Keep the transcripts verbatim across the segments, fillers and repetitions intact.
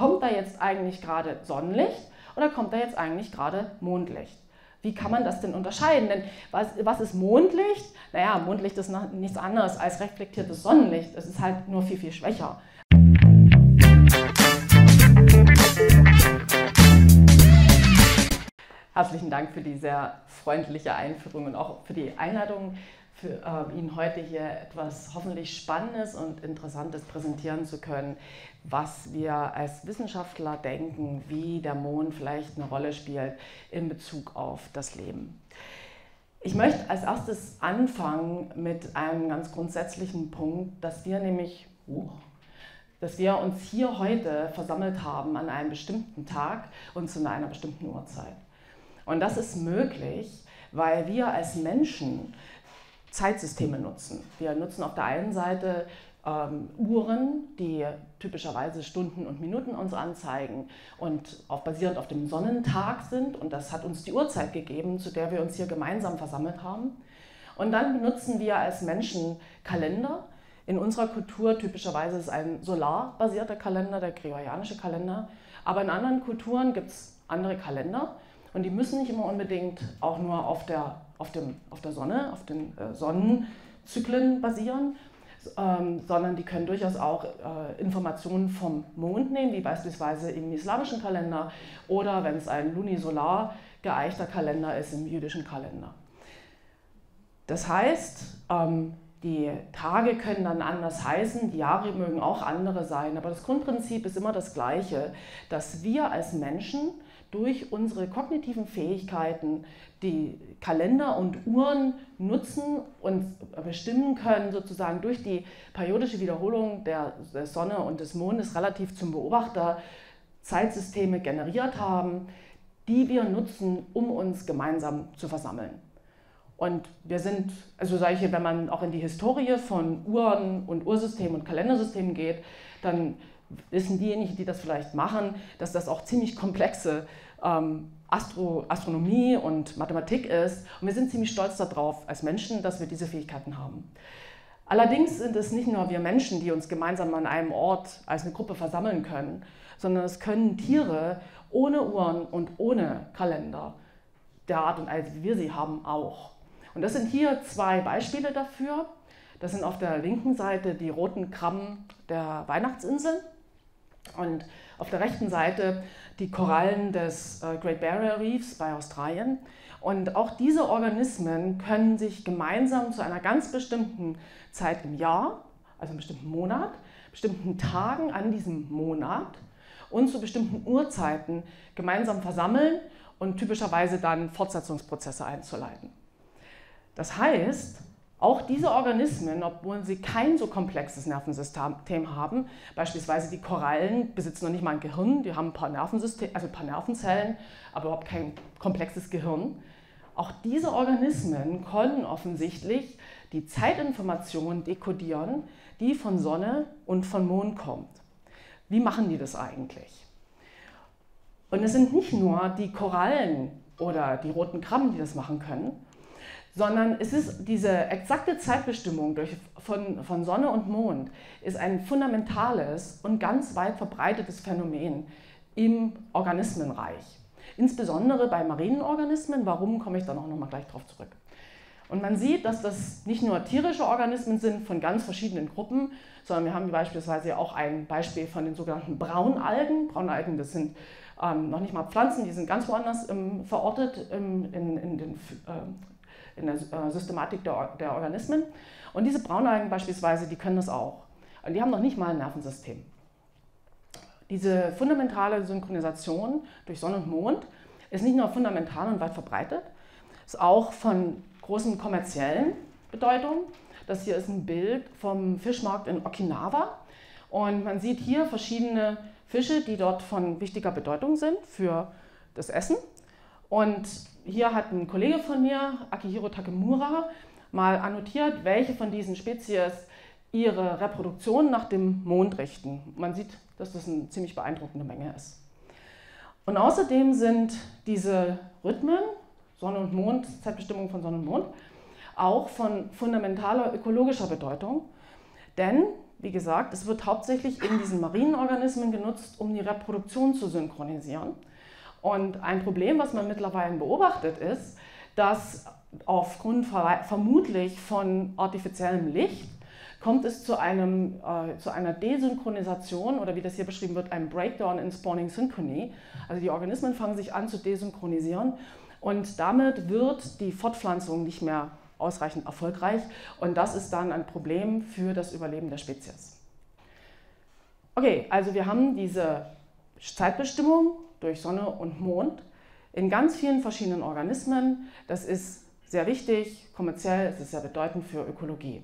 kommt da jetzt eigentlich gerade Sonnenlicht oder kommt da jetzt eigentlich gerade Mondlicht? Wie kann man das denn unterscheiden? Denn was, was ist Mondlicht? Naja, Mondlicht ist nichts anderes als reflektiertes Sonnenlicht. Es ist halt nur viel, viel schwächer. Herzlichen Dank für die sehr freundliche Einführung und auch für die Einladung, für äh, Ihnen heute hier etwas hoffentlich Spannendes und Interessantes präsentieren zu können, was wir als Wissenschaftler denken, wie der Mond vielleicht eine Rolle spielt in Bezug auf das Leben. Ich möchte als erstes anfangen mit einem ganz grundsätzlichen Punkt, dass wir nämlich, uh, dass wir uns hier heute versammelt haben an einem bestimmten Tag und zu einer bestimmten Uhrzeit. Und das ist möglich, weil wir als Menschen Zeitsysteme nutzen. Wir nutzen auf der einen Seite ähm, Uhren, die typischerweise Stunden und Minuten uns anzeigen und auch basierend auf dem Sonnentag sind. Und das hat uns die Uhrzeit gegeben, zu der wir uns hier gemeinsam versammelt haben. Und dann benutzen wir als Menschen Kalender. In unserer Kultur typischerweise ist ein solarbasierter Kalender, der gregorianische Kalender. Aber in anderen Kulturen gibt es andere Kalender. Und die müssen nicht immer unbedingt auch nur auf der, auf dem, auf der Sonne, auf den äh, Sonnenzyklen basieren, ähm, sondern die können durchaus auch äh, Informationen vom Mond nehmen, wie beispielsweise im islamischen Kalender oder wenn es ein lunisolar geeichter Kalender ist, im jüdischen Kalender. Das heißt, ähm, die Tage können dann anders heißen, die Jahre mögen auch andere sein, aber das Grundprinzip ist immer das gleiche, dass wir als Menschen durch unsere kognitiven Fähigkeiten die Kalender und Uhren nutzen und bestimmen können, sozusagen durch die periodische Wiederholung der Sonne und des Mondes relativ zum Beobachter Zeitsysteme generiert haben, die wir nutzen, um uns gemeinsam zu versammeln. Und wir sind, also sage ich, wenn man auch in die Historie von Uhren und Uhrsystemen und Kalendersystemen geht, dann wissen diejenigen, die das vielleicht machen, dass das auch ziemlich komplexe ähm, Astro Astronomie und Mathematik ist. Und wir sind ziemlich stolz darauf als Menschen, dass wir diese Fähigkeiten haben. Allerdings sind es nicht nur wir Menschen, die uns gemeinsam an einem Ort als eine Gruppe versammeln können, sondern es können Tiere ohne Uhren und ohne Kalender der Art und Weise, wie wir sie haben, auch. Und das sind hier zwei Beispiele dafür. Das sind auf der linken Seite die roten Krabben der Weihnachtsinsel. Und auf der rechten Seite die Korallen des Great Barrier Reefs bei Australien. Und auch diese Organismen können sich gemeinsam zu einer ganz bestimmten Zeit im Jahr, also einem bestimmten Monat, bestimmten Tagen an diesem Monat und zu bestimmten Uhrzeiten gemeinsam versammeln und typischerweise dann Fortsetzungsprozesse einzuleiten. Das heißt, auch diese Organismen, obwohl sie kein so komplexes Nervensystem haben, beispielsweise die Korallen besitzen noch nicht mal ein Gehirn, die haben ein paar, Nervensystem, also ein paar Nervenzellen, aber überhaupt kein komplexes Gehirn. Auch diese Organismen können offensichtlich die Zeitinformation dekodieren, die von Sonne und von Mond kommt. Wie machen die das eigentlich? Und es sind nicht nur die Korallen oder die roten Krabben, die das machen können, sondern es ist diese exakte Zeitbestimmung durch, von, von Sonne und Mond ist ein fundamentales und ganz weit verbreitetes Phänomen im Organismenreich. Insbesondere bei marinen Organismen, warum, komme ich dann auch noch mal gleich drauf zurück. Und man sieht, dass das nicht nur tierische Organismen sind von ganz verschiedenen Gruppen, sondern wir haben beispielsweise auch ein Beispiel von den sogenannten Braunalgen. Braunalgen, das sind ähm, noch nicht mal Pflanzen, die sind ganz woanders im, verortet im, in, in den äh, in der Systematik der, der Organismen. Und diese Braunalgen beispielsweise, die können das auch. Und die haben noch nicht mal ein Nervensystem. Diese fundamentale Synchronisation durch Sonne und Mond ist nicht nur fundamental und weit verbreitet, ist auch von großen kommerziellen Bedeutung. Das hier ist ein Bild vom Fischmarkt in Okinawa. Und man sieht hier verschiedene Fische, die dort von wichtiger Bedeutung sind für das Essen. Und hier hat ein Kollege von mir, Akihiro Takemura, mal annotiert, welche von diesen Spezies ihre Reproduktion nach dem Mond richten. Man sieht, dass das eine ziemlich beeindruckende Menge ist. Und außerdem sind diese Rhythmen, Sonne und Mond, Zeitbestimmung von Sonne und Mond, auch von fundamentaler ökologischer Bedeutung, denn Wie gesagt, es wird hauptsächlich in diesen marinen Organismen genutzt, um die Reproduktion zu synchronisieren. Und ein Problem, was man mittlerweile beobachtet, ist, dass aufgrund vermutlich von artifiziellem Licht kommt es zu, einem, äh, zu einer Desynchronisation oder wie das hier beschrieben wird, einem Breakdown in Spawning Synchrony. Also die Organismen fangen sich an zu desynchronisieren und damit wird die Fortpflanzung nicht mehr ausreichend erfolgreich und das ist dann ein Problem für das Überleben der Spezies. Okay, also wir haben diese Zeitbestimmung durch Sonne und Mond in ganz vielen verschiedenen Organismen. Das ist sehr wichtig, kommerziell, es ist sehr bedeutend für Ökologie.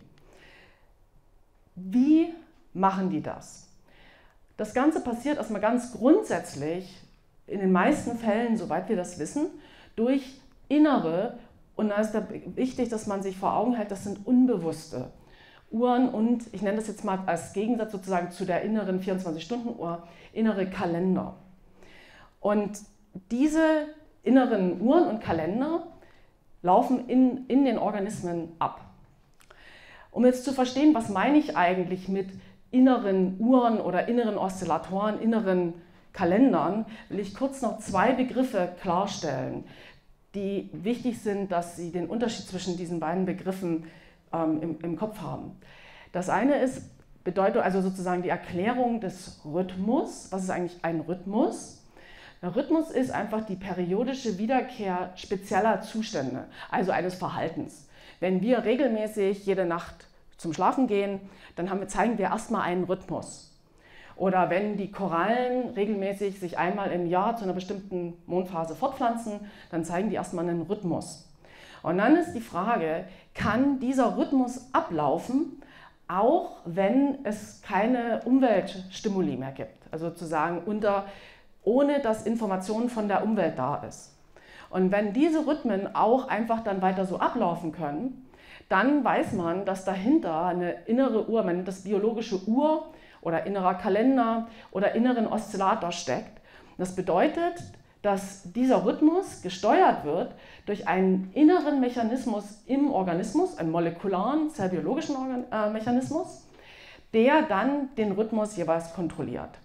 Wie machen die das? Das Ganze passiert erstmal ganz grundsätzlich, in den meisten Fällen, soweit wir das wissen, durch innere, und da ist da wichtig, dass man sich vor Augen hält, das sind unbewusste Uhren und ich nenne das jetzt mal als Gegensatz sozusagen zu der inneren vierundzwanzig-Stunden-Uhr, innere Kalender. Und diese inneren Uhren und Kalender laufen in, in den Organismen ab. Um jetzt zu verstehen, was meine ich eigentlich mit inneren Uhren oder inneren Oszillatoren, inneren Kalendern, will ich kurz noch zwei Begriffe klarstellen, die wichtig sind, dass Sie den Unterschied zwischen diesen beiden Begriffen ähm, im, im Kopf haben. Das eine ist Bedeutung, also sozusagen die Erklärung des Rhythmus. Was ist eigentlich ein Rhythmus? Der Rhythmus ist einfach die periodische Wiederkehr spezieller Zustände, also eines Verhaltens. Wenn wir regelmäßig jede Nacht zum Schlafen gehen, dann haben wir, zeigen wir erstmal einen Rhythmus. Oder wenn die Korallen regelmäßig sich einmal im Jahr zu einer bestimmten Mondphase fortpflanzen, dann zeigen die erstmal einen Rhythmus. Und dann ist die Frage, kann dieser Rhythmus ablaufen, auch wenn es keine Umweltstimuli mehr gibt? Also sozusagen unter, ohne dass Information von der Umwelt da ist. Und wenn diese Rhythmen auch einfach dann weiter so ablaufen können, dann weiß man, dass dahinter eine innere Uhr, man nennt das biologische Uhr, oder innerer Kalender oder inneren Oszillator steckt. Das bedeutet, dass dieser Rhythmus gesteuert wird durch einen inneren Mechanismus im Organismus, einen molekularen, zellbiologischen Mechanismus, der dann den Rhythmus jeweils kontrolliert.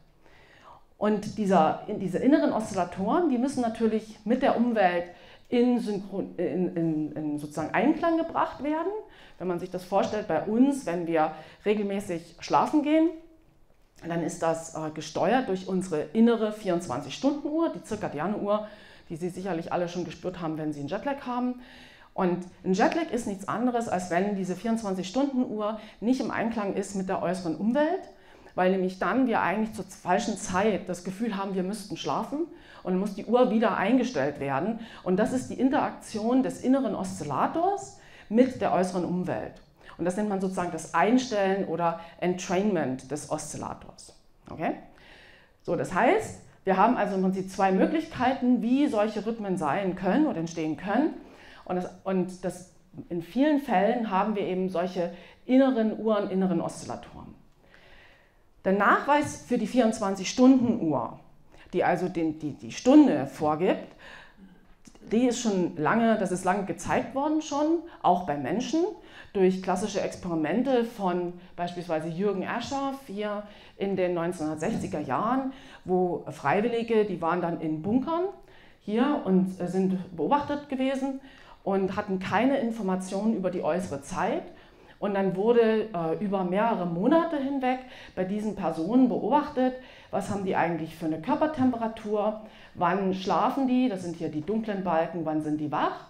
Und dieser, diese inneren Oszillatoren, die müssen natürlich mit der Umwelt in, Synchron, in, in, in sozusagen Einklang gebracht werden. Wenn man sich das vorstellt bei uns, wenn wir regelmäßig schlafen gehen, dann ist das äh, gesteuert durch unsere innere vierundzwanzig-Stunden-Uhr, die zirkadiane Uhr, die Sie sicherlich alle schon gespürt haben, wenn Sie einen Jetlag haben. Und ein Jetlag ist nichts anderes, als wenn diese vierundzwanzig-Stunden-Uhr nicht im Einklang ist mit der äußeren Umwelt, weil nämlich dann wir eigentlich zur falschen Zeit das Gefühl haben, wir müssten schlafen und dann muss die Uhr wieder eingestellt werden. Und das ist die Interaktion des inneren Oszillators mit der äußeren Umwelt. Und das nennt man sozusagen das Einstellen oder Entrainment des Oszillators. Okay? So, das heißt, wir haben also im Prinzip zwei Möglichkeiten, wie solche Rhythmen sein können oder entstehen können. Und, das, und das, in vielen Fällen haben wir eben solche inneren Uhren, inneren Oszillatoren. Der Nachweis für die vierundzwanzig-Stunden-Uhr, die also den, die, die Stunde vorgibt, die ist schon lange, das ist lange gezeigt worden schon, auch bei Menschen, durch klassische Experimente von beispielsweise Jürgen Aschoff hier in den neunzehnhundertsechziger Jahren, wo Freiwillige, die waren dann in Bunkern hier und sind beobachtet gewesen und hatten keine Informationen über die äußere Zeit. Und dann wurde äh, über mehrere Monate hinweg bei diesen Personen beobachtet, was haben die eigentlich für eine Körpertemperatur, wann schlafen die, das sind hier die dunklen Balken, wann sind die wach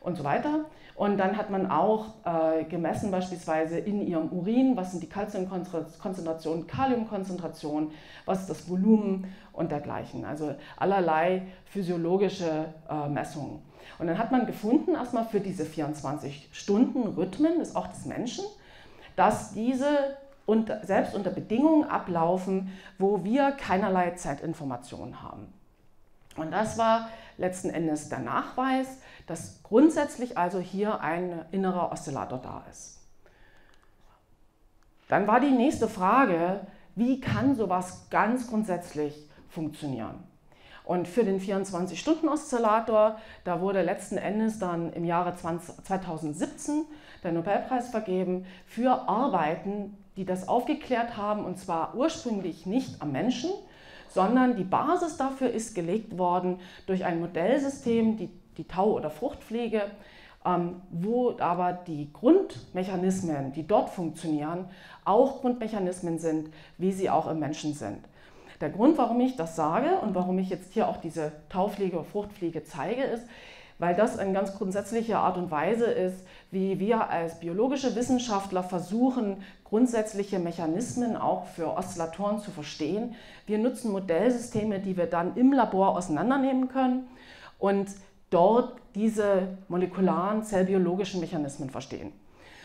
und so weiter. Und dann hat man auch äh, gemessen beispielsweise in ihrem Urin, was sind die Kalziumkonzentrationen, Kaliumkonzentrationen, was ist das Volumen und dergleichen. Also allerlei physiologische äh, Messungen. Und dann hat man gefunden, erstmal für diese vierundzwanzig-Stunden-Rhythmen, das ist auch des Menschen, dass diese unter, selbst unter Bedingungen ablaufen, wo wir keinerlei Zeitinformationen haben. Und das war letzten Endes der Nachweis, dass grundsätzlich also hier ein innerer Oszillator da ist. Dann war die nächste Frage, wie kann sowas ganz grundsätzlich funktionieren? Und für den vierundzwanzig-Stunden-Oszillator, da wurde letzten Endes dann im Jahre zweitausendsiebzehn der Nobelpreis vergeben für Arbeiten, die das aufgeklärt haben, und zwar ursprünglich nicht am Menschen, sondern die Basis dafür ist gelegt worden durch ein Modellsystem, die, die Tau- oder Fruchtfliege, ähm, wo aber die Grundmechanismen, die dort funktionieren, auch Grundmechanismen sind, wie sie auch im Menschen sind. Der Grund, warum ich das sage und warum ich jetzt hier auch diese Taufliege oder Fruchtfliege zeige, ist, weil das eine ganz grundsätzliche Art und Weise ist, wie wir als biologische Wissenschaftler versuchen, grundsätzliche Mechanismen auch für Oszillatoren zu verstehen. Wir nutzen Modellsysteme, die wir dann im Labor auseinandernehmen können und dort diese molekularen, zellbiologischen Mechanismen verstehen.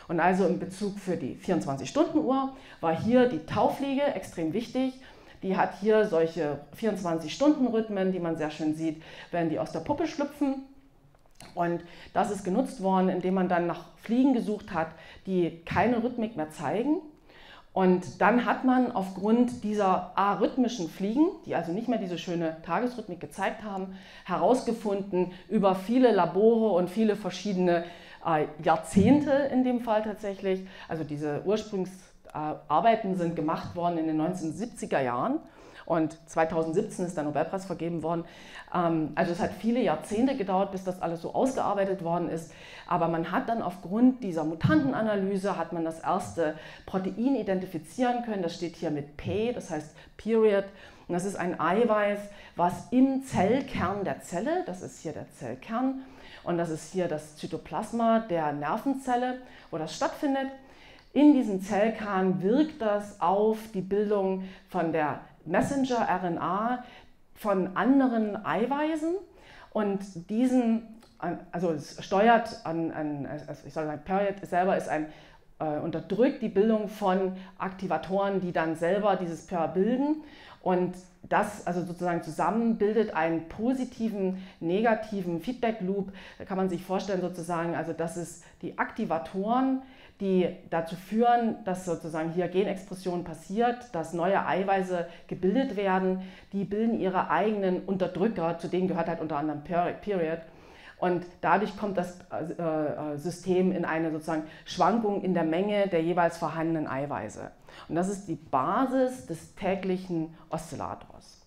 Und also in Bezug für die vierundzwanzig-Stunden-Uhr war hier die Taufliege extrem wichtig. Die hat hier solche vierundzwanzig-Stunden-Rhythmen, die man sehr schön sieht, wenn die aus der Puppe schlüpfen. Und das ist genutzt worden, indem man dann nach Fliegen gesucht hat, die keine Rhythmik mehr zeigen. Und dann hat man aufgrund dieser arrhythmischen Fliegen, die also nicht mehr diese schöne Tagesrhythmik gezeigt haben, herausgefunden über viele Labore und viele verschiedene äh, Jahrzehnte in dem Fall tatsächlich. Also diese Ursprungsarbeiten äh, sind gemacht worden in den neunzehnhundertsiebziger Jahren. Und zweitausendsiebzehn ist der Nobelpreis vergeben worden. Also es hat viele Jahrzehnte gedauert, bis das alles so ausgearbeitet worden ist. Aber man hat dann aufgrund dieser Mutantenanalyse, hat man das erste Protein identifizieren können. Das steht hier mit P, das heißt Period. Und das ist ein Eiweiß, was im Zellkern der Zelle, das ist hier der Zellkern, und das ist hier das Zytoplasma der Nervenzelle, wo das stattfindet. In diesem Zellkern wirkt das auf die Bildung von der Messenger-R N A von anderen Eiweißen, und diesen, also es steuert an, an ich soll sagen, Period selber ist ein, äh, unterdrückt die Bildung von Aktivatoren, die dann selber dieses P E R bilden, und das also sozusagen zusammen bildet einen positiven, negativen Feedback-Loop. Da kann man sich vorstellen sozusagen, also das ist die Aktivatoren, die dazu führen, dass sozusagen hier Genexpression passiert, dass neue Eiweiße gebildet werden. Die bilden ihre eigenen Unterdrücker, zu denen gehört halt unter anderem Period. Und dadurch kommt das System in eine sozusagen Schwankung in der Menge der jeweils vorhandenen Eiweiße. Und das ist die Basis des täglichen Oszillators.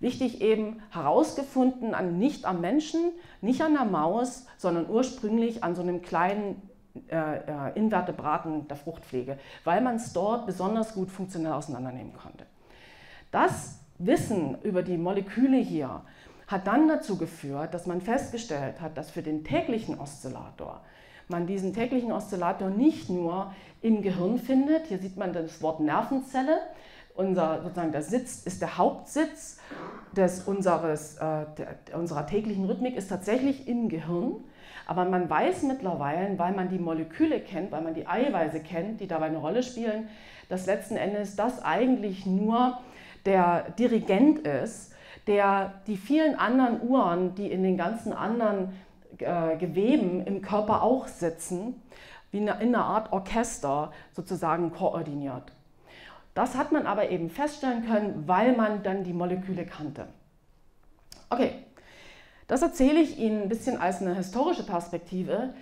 Wichtig eben, herausgefunden an, nicht am Menschen, nicht an der Maus, sondern ursprünglich an so einem kleinen Äh, Invertebraten der Fruchtfliege, weil man es dort besonders gut funktionell auseinandernehmen konnte. Das Wissen über die Moleküle hier hat dann dazu geführt, dass man festgestellt hat, dass für den täglichen Oszillator man diesen täglichen Oszillator nicht nur im Gehirn findet. Hier sieht man das Wort Nervenzelle. Unser, sozusagen der Sitz ist der Hauptsitz des, unseres, äh, der, unserer täglichen Rhythmik, ist tatsächlich im Gehirn. Aber man weiß mittlerweile, weil man die Moleküle kennt, weil man die Eiweiße kennt, die dabei eine Rolle spielen, dass letzten Endes das eigentlich nur der Dirigent ist, der die vielen anderen Uhren, die in den ganzen anderen äh, Geweben im Körper auch sitzen, wie in einer Art Orchester sozusagen koordiniert. Das hat man aber eben feststellen können, weil man dann die Moleküle kannte. Okay. Das erzähle ich Ihnen ein bisschen als eine historische Perspektive,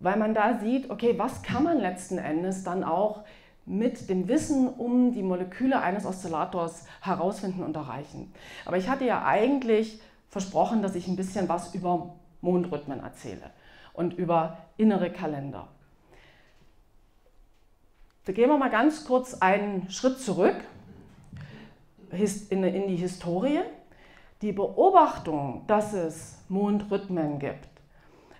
weil man da sieht, okay, was kann man letzten Endes dann auch mit dem Wissen um die Moleküle eines Oszillators herausfinden und erreichen. Aber ich hatte ja eigentlich versprochen, dass ich ein bisschen was über Mondrhythmen erzähle und über innere Kalender. Da gehen wir mal ganz kurz einen Schritt zurück in die Historie. Die Beobachtung, dass es Mondrhythmen gibt,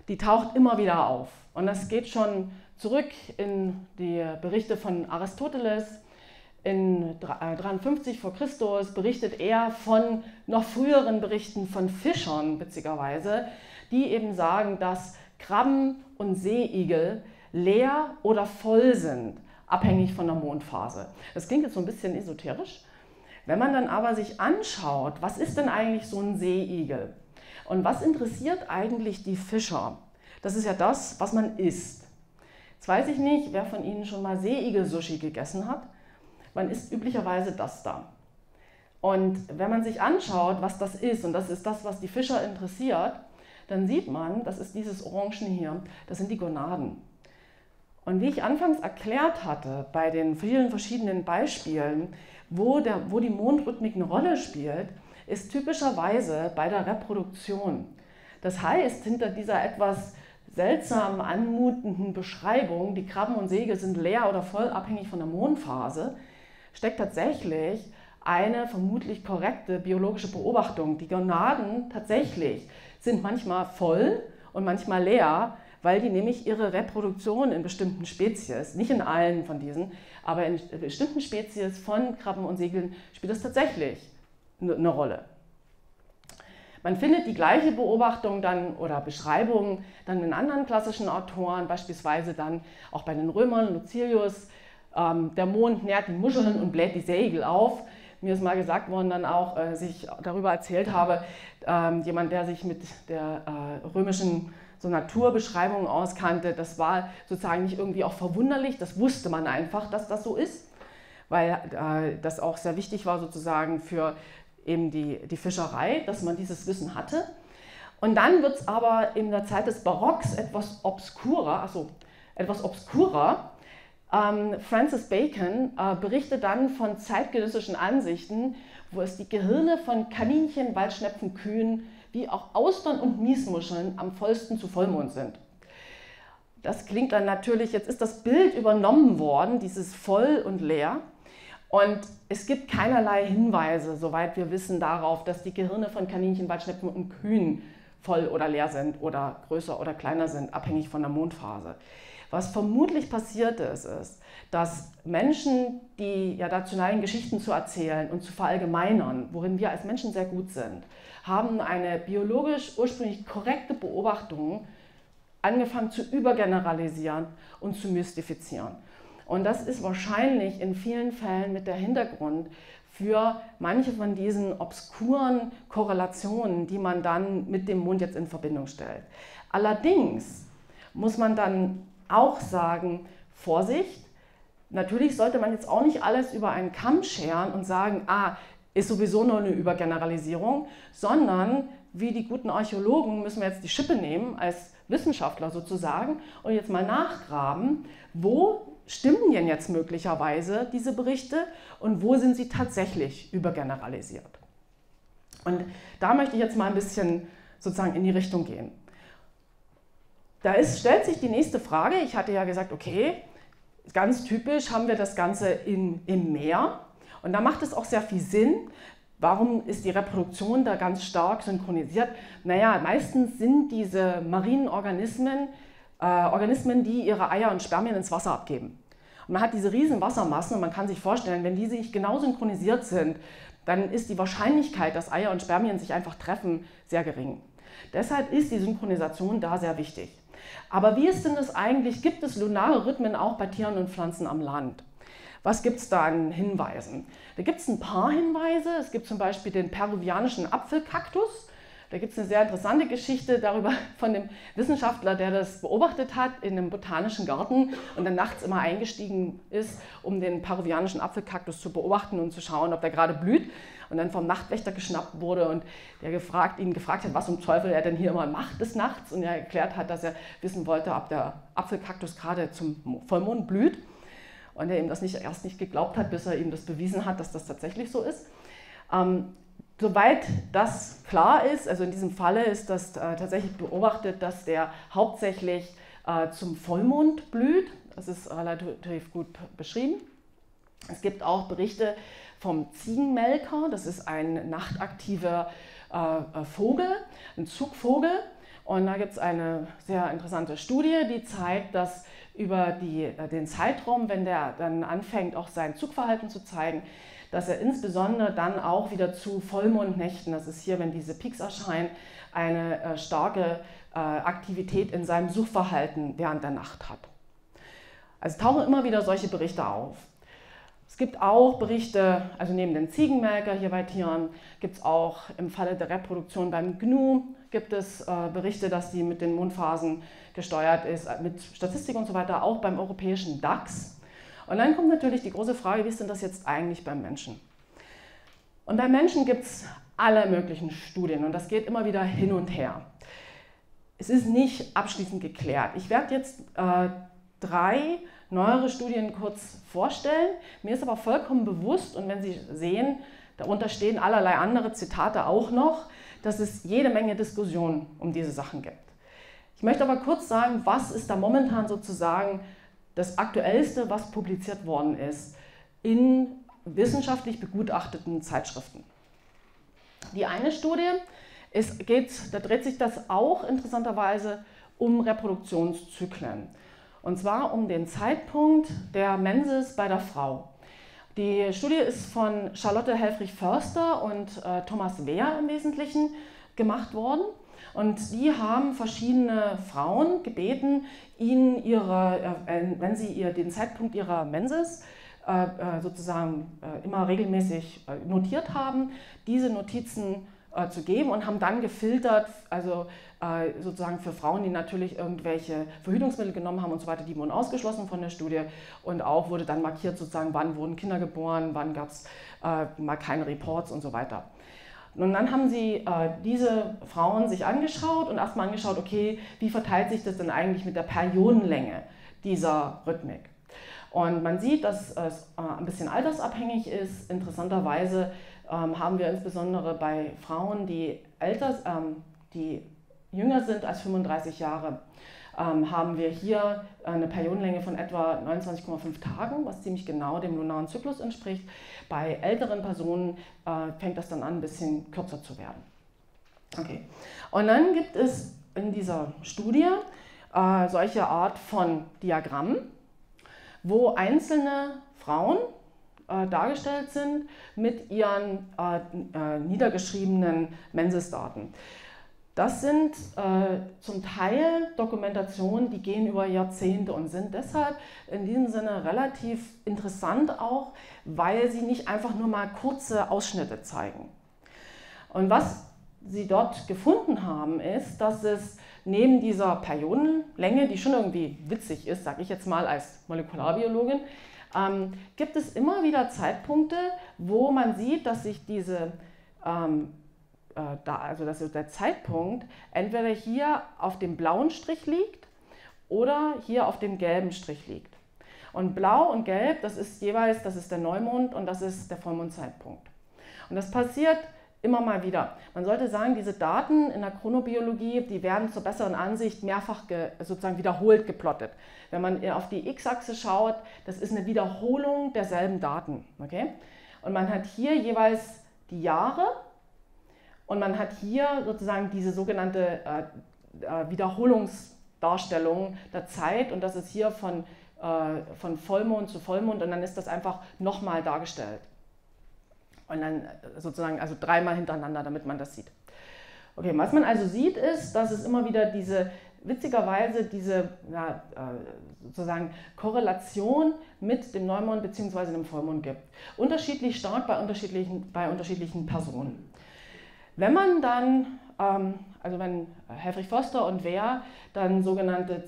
die taucht immer wieder auf. Und das geht schon zurück in die Berichte von Aristoteles. In dreiundfünfzig vor Christus berichtet er von noch früheren Berichten von Fischern, witzigerweise, die eben sagen, dass Krabben und Seeigel leer oder voll sind, abhängig von der Mondphase. Das klingt jetzt so ein bisschen esoterisch. Wenn man dann aber sich anschaut, was ist denn eigentlich so ein Seeigel? Und was interessiert eigentlich die Fischer? Das ist ja das, was man isst. Jetzt weiß ich nicht, wer von Ihnen schon mal Seeigel-Sushi gegessen hat. Man isst üblicherweise das da. Und wenn man sich anschaut, was das ist, und das ist das, was die Fischer interessiert, dann sieht man, das ist dieses Orangen hier, das sind die Gonaden. Und wie ich anfangs erklärt hatte, bei den vielen verschiedenen Beispielen, wo, der, wo die Mondrhythmik eine Rolle spielt, ist typischerweise bei der Reproduktion. Das heißt, hinter dieser etwas seltsam anmutenden Beschreibung, die Krabben und Segel sind leer oder voll abhängig von der Mondphase, steckt tatsächlich eine vermutlich korrekte biologische Beobachtung. Die Gonaden tatsächlich sind manchmal voll und manchmal leer, weil die nämlich ihre Reproduktion in bestimmten Spezies, nicht in allen von diesen, aber in bestimmten Spezies von Krabben und Segeln spielt das tatsächlich eine Rolle. Man findet die gleiche Beobachtung dann oder Beschreibung dann in anderen klassischen Autoren, beispielsweise dann auch bei den Römern, Lucilius, ähm, der Mond nährt die Muscheln und bläht die Segel auf. Mir ist mal gesagt worden, dann auch, als ich darüber erzählt habe, ähm, jemand, der sich mit der äh, römischen so Naturbeschreibung auskannte, das war sozusagen nicht irgendwie auch verwunderlich, das wusste man einfach, dass das so ist, weil äh, das auch sehr wichtig war sozusagen für eben die, die Fischerei, dass man dieses Wissen hatte. Und dann wird es aber in der Zeit des Barocks etwas obskurer, also etwas obskurer, Francis Bacon berichtet dann von zeitgenössischen Ansichten, wo es die Gehirne von Kaninchen, Waldschnepfen, Kühen, wie auch Austern und Miesmuscheln am vollsten zu Vollmond sind. Das klingt dann natürlich, jetzt ist das Bild übernommen worden, dieses voll und leer. Und es gibt keinerlei Hinweise, soweit wir wissen, darauf, dass die Gehirne von Kaninchen, Waldschnepfen und Kühen voll oder leer sind oder größer oder kleiner sind, abhängig von der Mondphase. Was vermutlich passiert ist, ist, dass Menschen, die ja dazu neigen, Geschichten zu erzählen und zu verallgemeinern, worin wir als Menschen sehr gut sind, haben eine biologisch ursprünglich korrekte Beobachtung angefangen zu übergeneralisieren und zu mystifizieren. Und das ist wahrscheinlich in vielen Fällen mit der Hintergrund für manche von diesen obskuren Korrelationen, die man dann mit dem Mond jetzt in Verbindung stellt. Allerdings muss man dann auch sagen, Vorsicht, natürlich sollte man jetzt auch nicht alles über einen Kamm scheren und sagen, ah, ist sowieso nur eine Übergeneralisierung, sondern wie die guten Archäologen müssen wir jetzt die Schippe nehmen, als Wissenschaftler sozusagen, und jetzt mal nachgraben, wo stimmen denn jetzt möglicherweise diese Berichte und wo sind sie tatsächlich übergeneralisiert. Und da möchte ich jetzt mal ein bisschen sozusagen in die Richtung gehen. Da ist, stellt sich die nächste Frage, ich hatte ja gesagt, okay, ganz typisch haben wir das Ganze in, im Meer und da macht es auch sehr viel Sinn, warum ist die Reproduktion da ganz stark synchronisiert? Naja, meistens sind diese marinen Organismen, äh, Organismen, die ihre Eier und Spermien ins Wasser abgeben. Und man hat diese riesen Wassermassen und man kann sich vorstellen, wenn die sich genau synchronisiert sind, dann ist die Wahrscheinlichkeit, dass Eier und Spermien sich einfach treffen, sehr gering. Deshalb ist die Synchronisation da sehr wichtig. Aber wie ist denn das eigentlich? Gibt es lunare Rhythmen auch bei Tieren und Pflanzen am Land? Was gibt es da an Hinweisen? Da gibt es ein paar Hinweise. Es gibt zum Beispiel den peruvianischen Apfelkaktus. Da gibt es eine sehr interessante Geschichte darüber von dem Wissenschaftler, der das beobachtet hat in einem botanischen Garten und dann nachts immer eingestiegen ist, um den peruvianischen Apfelkaktus zu beobachten und zu schauen, ob der gerade blüht. Und dann vom Nachtwächter geschnappt wurde und der gefragt, ihn gefragt hat, was zum Teufel er denn hier immer macht des Nachts. Und er erklärt hat, dass er wissen wollte, ob der Apfelkaktus gerade zum Vollmond blüht. Und er ihm das nicht, erst nicht geglaubt hat, bis er ihm das bewiesen hat, dass das tatsächlich so ist. Ähm, soweit das klar ist, also in diesem Falle ist das äh, tatsächlich beobachtet, dass der hauptsächlich äh, zum Vollmond blüht. Das ist relativ gut beschrieben. Es gibt auch Berichte vom Ziegenmelker, das ist ein nachtaktiver äh, Vogel, ein Zugvogel. Und da gibt es eine sehr interessante Studie, die zeigt, dass über die, äh, den Zeitraum, wenn der dann anfängt, auch sein Zugverhalten zu zeigen, dass er insbesondere dann auch wieder zu Vollmondnächten, das ist hier, wenn diese Peaks erscheinen, eine äh, starke äh, Aktivität in seinem Suchverhalten während der Nacht hat. Also tauchen immer wieder solche Berichte auf. Es gibt auch Berichte, also neben dem Ziegenmelker hier bei Tieren, gibt es auch im Falle der Reproduktion beim Gnu, gibt es äh, Berichte, dass die mit den Mondphasen gesteuert ist, mit Statistik und so weiter, auch beim europäischen Dachs. Und dann kommt natürlich die große Frage, wie ist denn das jetzt eigentlich beim Menschen? Und bei Menschen gibt es alle möglichen Studien und das geht immer wieder hin und her. Es ist nicht abschließend geklärt. Ich werde jetzt äh, drei neuere Studien kurz vorstellen. Mir ist aber vollkommen bewusst, und wenn Sie sehen, darunter stehen allerlei andere Zitate auch noch, dass es jede Menge Diskussionen um diese Sachen gibt. Ich möchte aber kurz sagen, was ist da momentan sozusagen das Aktuellste, was publiziert worden ist in wissenschaftlich begutachteten Zeitschriften. Die eine Studie, es geht, da dreht sich das auch interessanterweise um Reproduktionszyklen. Und zwar um den Zeitpunkt der Menses bei der Frau. Die Studie ist von Charlotte Helfrich-Förster und äh, Thomas Wehr im Wesentlichen gemacht worden. Und die haben verschiedene Frauen gebeten, ihnen ihre, äh, wenn sie ihr, den Zeitpunkt ihrer Menses äh, sozusagen äh, immer regelmäßig äh, notiert haben, diese Notizen äh, zu geben, und haben dann gefiltert, also äh, sozusagen für Frauen, die natürlich irgendwelche Verhütungsmittel genommen haben und so weiter, die wurden ausgeschlossen von der Studie, und auch wurde dann markiert sozusagen, wann wurden Kinder geboren, wann gab es äh, mal keine Reports und so weiter. Und dann haben sie äh, diese Frauen sich angeschaut und erstmal angeschaut, okay, wie verteilt sich das denn eigentlich mit der Periodenlänge dieser Rhythmik? Und man sieht, dass es äh, ein bisschen altersabhängig ist. Interessanterweise ähm, haben wir insbesondere bei Frauen, die, älter, ähm, die jünger sind als fünfunddreißig Jahre, ähm, haben wir hier eine Periodenlänge von etwa neunundzwanzig Komma fünf Tagen, was ziemlich genau dem lunaren Zyklus entspricht. Bei älteren Personen äh, fängt das dann an, ein bisschen kürzer zu werden. Okay. Und dann gibt es in dieser Studie äh, solche Art von Diagrammen, wo einzelne Frauen äh, dargestellt sind mit ihren äh, äh, niedergeschriebenen Mensesdaten. Das sind äh, zum Teil Dokumentationen, die gehen über Jahrzehnte und sind deshalb in diesem Sinne relativ interessant auch, weil sie nicht einfach nur mal kurze Ausschnitte zeigen. Und was sie dort gefunden haben, ist, dass es neben dieser Periodenlänge, die schon irgendwie witzig ist, sage ich jetzt mal als Molekularbiologin, ähm, gibt es immer wieder Zeitpunkte, wo man sieht, dass sich diese ähm, Da, also dass der Zeitpunkt entweder hier auf dem blauen Strich liegt oder hier auf dem gelben Strich liegt. Und blau und gelb, das ist jeweils, das ist der Neumond und das ist der Vollmondzeitpunkt. Und das passiert immer mal wieder. Man sollte sagen, diese Daten in der Chronobiologie, die werden zur besseren Ansicht mehrfach ge, sozusagen wiederholt geplottet. Wenn man auf die X-Achse schaut, das ist eine Wiederholung derselben Daten. Okay? Und man hat hier jeweils die Jahre, und man hat hier sozusagen diese sogenannte äh, Wiederholungsdarstellung der Zeit, und das ist hier von, äh, von Vollmond zu Vollmond, und dann ist das einfach nochmal dargestellt. Und dann sozusagen also dreimal hintereinander, damit man das sieht. Okay, was man also sieht ist, dass es immer wieder diese, witzigerweise diese ja, sozusagen Korrelation mit dem Neumond bzw. dem Vollmond gibt. Unterschiedlich stark bei unterschiedlichen, bei unterschiedlichen Personen. Wenn man dann, also wenn Helfrich-Förster und Wehr dann sogenannte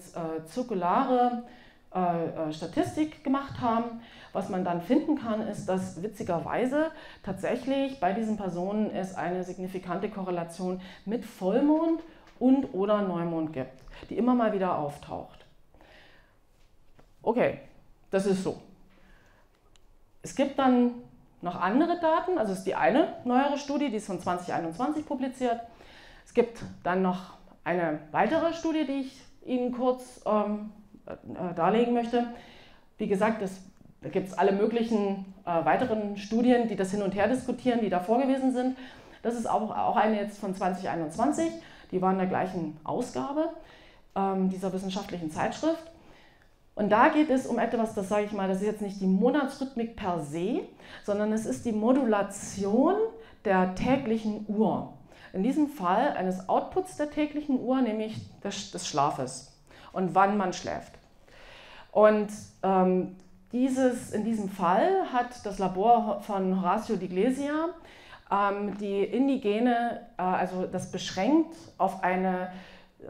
zirkulare Statistik gemacht haben, was man dann finden kann, ist, dass witzigerweise tatsächlich bei diesen Personen es eine signifikante Korrelation mit Vollmond und oder Neumond gibt, die immer mal wieder auftaucht. Okay, das ist so. Es gibt dann noch andere Daten, also ist die eine neuere Studie, die ist von zweitausendeinundzwanzig publiziert. Es gibt dann noch eine weitere Studie, die ich Ihnen kurz ähm, äh, darlegen möchte. Wie gesagt, es, da gibt es alle möglichen äh, weiteren Studien, die das hin und her diskutieren, die davor gewesen sind. Das ist auch, auch eine jetzt von zweitausendeinundzwanzig, die war in der gleichen Ausgabe ähm, dieser wissenschaftlichen Zeitschrift. Und da geht es um etwas, das sage ich mal, das ist jetzt nicht die Monatsrhythmik per se, sondern es ist die Modulation der täglichen Uhr. In diesem Fall eines Outputs der täglichen Uhr, nämlich des, des Schlafes und wann man schläft. Und ähm, dieses, in diesem Fall hat das Labor von Horacio de Iglesia ähm, die indigene, äh, also das beschränkt auf eine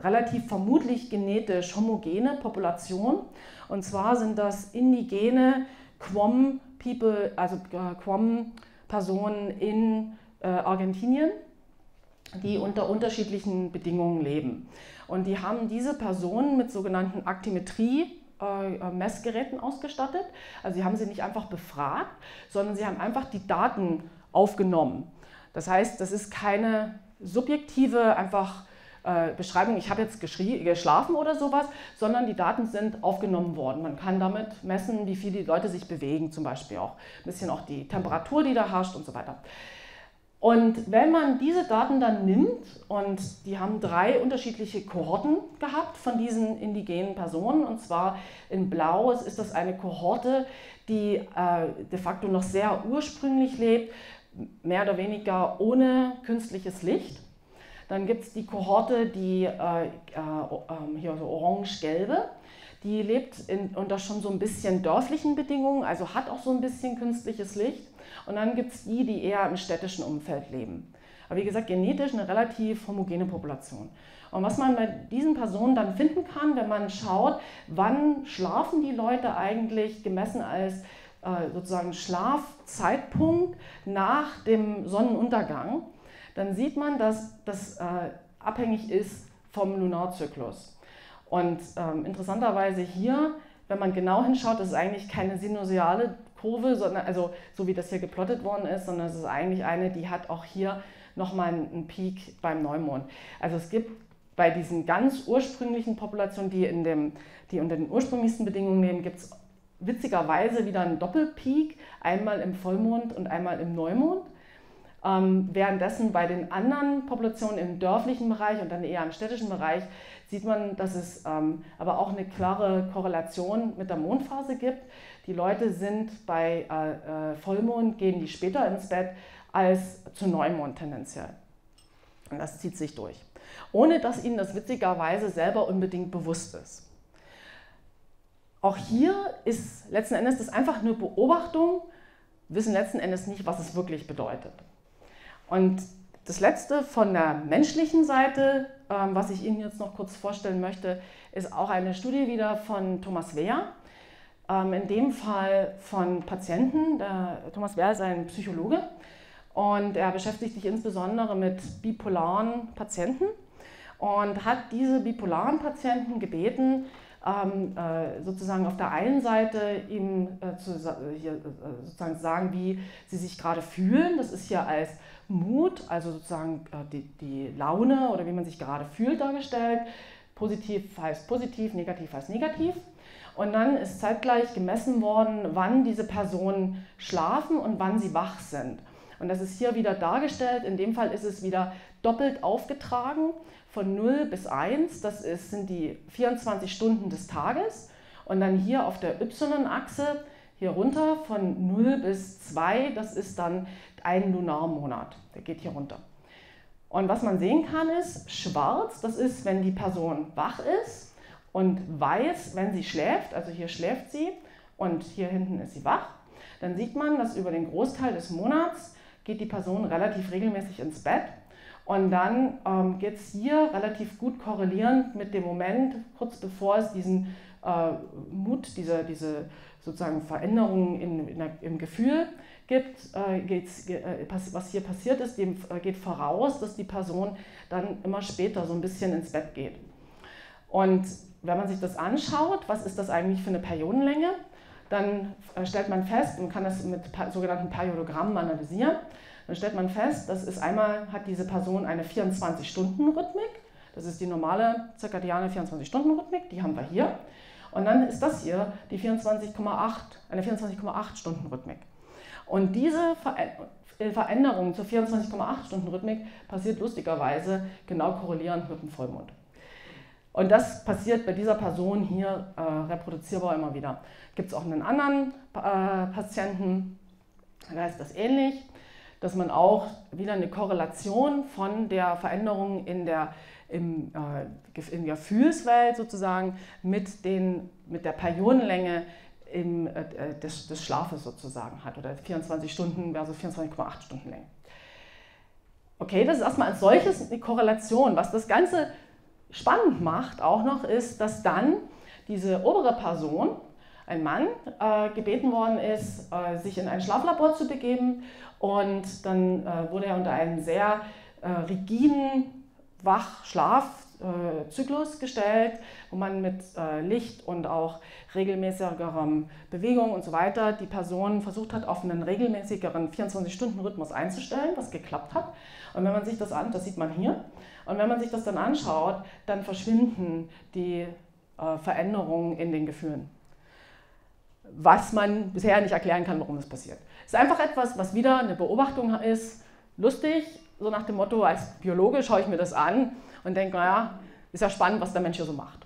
relativ vermutlich genetisch homogene Population. Und zwar sind das indigene Quom-People, also Quom Personen in äh, Argentinien, die unter unterschiedlichen Bedingungen leben. Und die haben diese Personen mit sogenannten Aktimetrie äh, Messgeräten ausgestattet. Also sie haben sie nicht einfach befragt, sondern sie haben einfach die Daten aufgenommen. Das heißt, das ist keine subjektive einfach äh, Beschreibung, ich habe jetzt geschlafen oder sowas, sondern die Daten sind aufgenommen worden. Man kann damit messen, wie viel die Leute sich bewegen, zum Beispiel auch ein bisschen auch die Temperatur, die da herrscht und so weiter. Und wenn man diese Daten dann nimmt, und die haben drei unterschiedliche Kohorten gehabt von diesen indigenen Personen, und zwar in Blau ist das eine Kohorte, die äh, de facto noch sehr ursprünglich lebt, mehr oder weniger ohne künstliches Licht. Dann gibt es die Kohorte, die äh, äh, hier so orange-gelbe, die lebt in, unter schon so ein bisschen dörflichen Bedingungen, also hat auch so ein bisschen künstliches Licht. Und dann gibt es die, die eher im städtischen Umfeld leben. Aber wie gesagt, genetisch eine relativ homogene Population. Und was man bei diesen Personen dann finden kann, wenn man schaut, wann schlafen die Leute eigentlich, gemessen als äh, sozusagen Schlafzeitpunkt nach dem Sonnenuntergang, dann sieht man, dass das äh, abhängig ist vom Lunarzyklus. Und ähm, interessanterweise hier, wenn man genau hinschaut, ist es eigentlich keine sinusoidale Kurve, sondern, also so wie das hier geplottet worden ist, sondern es ist eigentlich eine, die hat auch hier nochmal einen Peak beim Neumond. Also es gibt bei diesen ganz ursprünglichen Populationen, die, in dem, die unter den ursprünglichsten Bedingungen leben, gibt es witzigerweise wieder einen Doppelpeak, einmal im Vollmond und einmal im Neumond. Ähm, währenddessen bei den anderen Populationen im dörflichen Bereich und dann eher im städtischen Bereich sieht man, dass es ähm, aber auch eine klare Korrelation mit der Mondphase gibt. Die Leute sind bei äh, äh, Vollmond, gehen die später ins Bett als zu Neumond tendenziell. Und das zieht sich durch, ohne dass ihnen das witzigerweise selber unbedingt bewusst ist. Auch hier ist letzten Endes das einfach nur Beobachtung, wissen letzten Endes nicht, was es wirklich bedeutet. Und das Letzte von der menschlichen Seite, ähm, was ich Ihnen jetzt noch kurz vorstellen möchte, ist auch eine Studie wieder von Thomas Wehr, ähm, in dem Fall von Patienten. Der Thomas Wehr ist ein Psychologe und er beschäftigt sich insbesondere mit bipolaren Patienten und hat diese bipolaren Patienten gebeten, Ähm, äh, sozusagen auf der einen Seite ihm äh, zu hier, äh, sozusagen sagen, wie sie sich gerade fühlen. Das ist hier als Mut, also sozusagen äh, die, die Laune oder wie man sich gerade fühlt, dargestellt. Positiv heißt positiv, negativ heißt negativ. Und dann ist zeitgleich gemessen worden, wann diese Personen schlafen und wann sie wach sind. Und das ist hier wieder dargestellt. In dem Fall ist es wieder doppelt aufgetragen. Von null bis eins, das ist, sind die vierundzwanzig Stunden des Tages. Und dann hier auf der Y-Achse, hier runter, von null bis zwei, das ist dann ein Lunarmonat. Der geht hier runter. Und was man sehen kann ist, schwarz, das ist, wenn die Person wach ist, und weiß, wenn sie schläft, also hier schläft sie und hier hinten ist sie wach. Dann sieht man, dass über den Großteil des Monats geht die Person relativ regelmäßig ins Bett. Und dann ähm, geht es hier relativ gut korrelierend mit dem Moment, kurz bevor es diesen äh, Mut, diese, diese sozusagen Veränderungen in, in der, im Gefühl gibt, äh, geht's, äh, was hier passiert ist, dem, äh, geht voraus, dass die Person dann immer später so ein bisschen ins Bett geht. Und wenn man sich das anschaut, was ist das eigentlich für eine Periodenlänge, dann äh, stellt man fest, man kann das mit pa- sogenannten Periodogrammen analysieren. Dann stellt man fest, dass es einmal hat diese Person eine vierundzwanzig-Stunden-Rhythmik. Das ist die normale zirkadiane vierundzwanzig-Stunden-Rhythmik, die haben wir hier. Und dann ist das hier die vierundzwanzig Komma acht, eine vierundzwanzig Komma acht Stunden-Rhythmik. Und diese Veränderung zur vierundzwanzig Komma acht Stunden-Rhythmik passiert lustigerweise genau korrelierend mit dem Vollmond. Und das passiert bei dieser Person hier äh, reproduzierbar immer wieder. Gibt es auch einen anderen äh, Patienten, da ist das ähnlich, dass man auch wieder eine Korrelation von der Veränderung in der, im, äh, in der Gefühlswelt sozusagen mit, den, mit der Periodenlänge im, äh, des, des Schlafes sozusagen hat, oder vierundzwanzig Stunden versus vierundzwanzig Komma acht Stunden Länge. Okay, das ist erstmal als solches eine Korrelation. Was das Ganze spannend macht auch noch, ist, dass dann diese obere Person ein Mann äh, gebeten worden ist, äh, sich in ein Schlaflabor zu begeben, und dann äh, wurde er unter einen sehr äh, rigiden Wach-Schlaf-Zyklus gestellt, wo man mit äh, Licht und auch regelmäßigerer Bewegung und so weiter die Person versucht hat, auf einen regelmäßigeren vierundzwanzig-Stunden-Rhythmus einzustellen, was geklappt hat. Und wenn man sich das an, das sieht man hier, und wenn man sich das dann anschaut, dann verschwinden die äh, Veränderungen in den Gefühlen. Was man bisher nicht erklären kann, warum das passiert. Es ist einfach etwas, was wieder eine Beobachtung ist, lustig, so nach dem Motto, als Biologe schaue ich mir das an und denke, naja, ist ja spannend, was der Mensch hier so macht.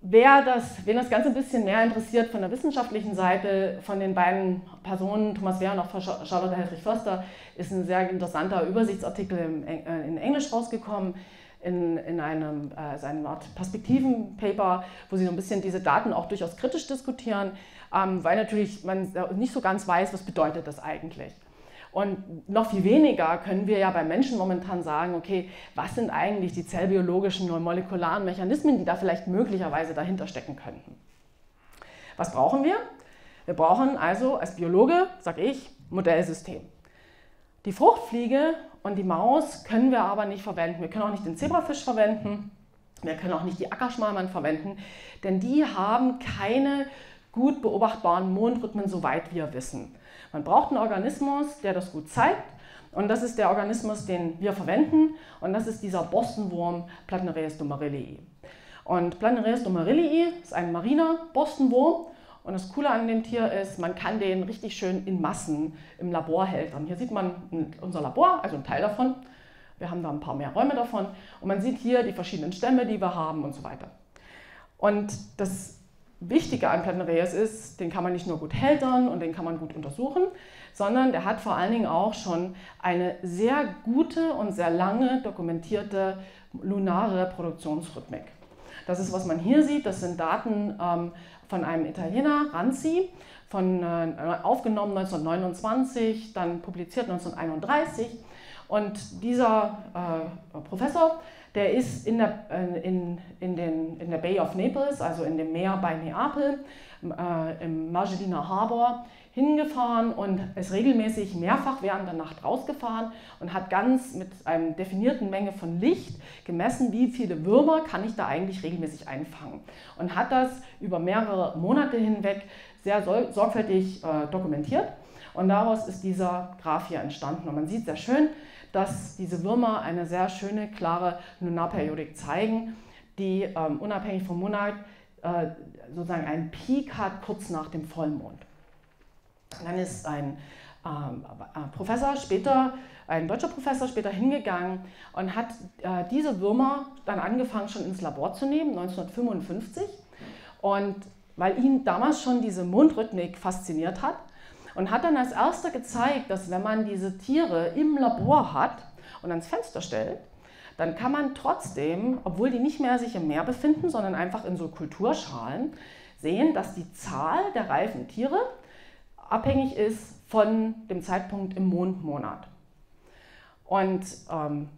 Wer das, wen das Ganze ein bisschen mehr interessiert von der wissenschaftlichen Seite, von den beiden Personen, Thomas Wehr und auch Charlotte Helfrich-Förster, ist ein sehr interessanter Übersichtsartikel in Englisch rausgekommen, in, in einem, äh, einem Art Perspektiven-Paper, wo sie so ein bisschen diese Daten auch durchaus kritisch diskutieren, ähm, weil natürlich man nicht so ganz weiß, was bedeutet das eigentlich. Und noch viel weniger können wir ja bei Menschen momentan sagen, okay, was sind eigentlich die zellbiologischen und molekularen Mechanismen, die da vielleicht möglicherweise dahinter stecken könnten. Was brauchen wir? Wir brauchen also als Biologe, sage ich, Modellsystem. Die Fruchtfliege und die Maus können wir aber nicht verwenden. Wir können auch nicht den Zebrafisch verwenden, wir können auch nicht die Ackerschmalmann verwenden, denn die haben keine gut beobachtbaren Mondrhythmen, soweit wir wissen. Man braucht einen Organismus, der das gut zeigt, und das ist der Organismus, den wir verwenden, und das ist dieser Borstenwurm Platynereis dumerilii. Und Platynereis dumerilii ist ein mariner Borstenwurm, und das Coole an dem Tier ist, man kann den richtig schön in Massen im Labor hältern. Hier sieht man unser Labor, also einen Teil davon. Wir haben da ein paar mehr Räume davon, und man sieht hier die verschiedenen Stämme, die wir haben und so weiter. Und das Wichtiger an Platynereis ist, den kann man nicht nur gut hältern und den kann man gut untersuchen, sondern der hat vor allen Dingen auch schon eine sehr gute und sehr lange dokumentierte lunare Produktionsrhythmik. Das ist, was man hier sieht, das sind Daten ähm, von einem Italiener, Ranzi, von, äh, aufgenommen neunzehnhundertneunundzwanzig, dann publiziert neunzehnhunderteinunddreißig. Und dieser äh, Professor, der ist in der, äh, in, in, den, in der Bay of Naples, also in dem Meer bei Neapel, äh, im Margelliner Harbor hingefahren und ist regelmäßig mehrfach während der Nacht rausgefahren und hat ganz mit einer definierten Menge von Licht gemessen, wie viele Würmer kann ich da eigentlich regelmäßig einfangen. Und hat das über mehrere Monate hinweg sehr sorgfältig äh, dokumentiert. Und daraus ist dieser Graph hier entstanden. Und man sieht sehr schön, dass diese Würmer eine sehr schöne, klare Lunarperiodik zeigen, die ähm, unabhängig vom Monat äh, sozusagen einen Peak hat, kurz nach dem Vollmond. Und dann ist ein ähm, Professor später, ein deutscher Professor später hingegangen und hat äh, diese Würmer dann angefangen, schon ins Labor zu nehmen, neunzehnhundertfünfundfünfzig. Und weil ihn damals schon diese Mondrhythmik fasziniert hat, und hat dann als erster gezeigt, dass wenn man diese Tiere im Labor hat und ans Fenster stellt, dann kann man trotzdem, obwohl die nicht mehr sich im Meer befinden, sondern einfach in so Kulturschalen, sehen, dass die Zahl der reifen Tiere abhängig ist von dem Zeitpunkt im Mondmonat. Und ähm,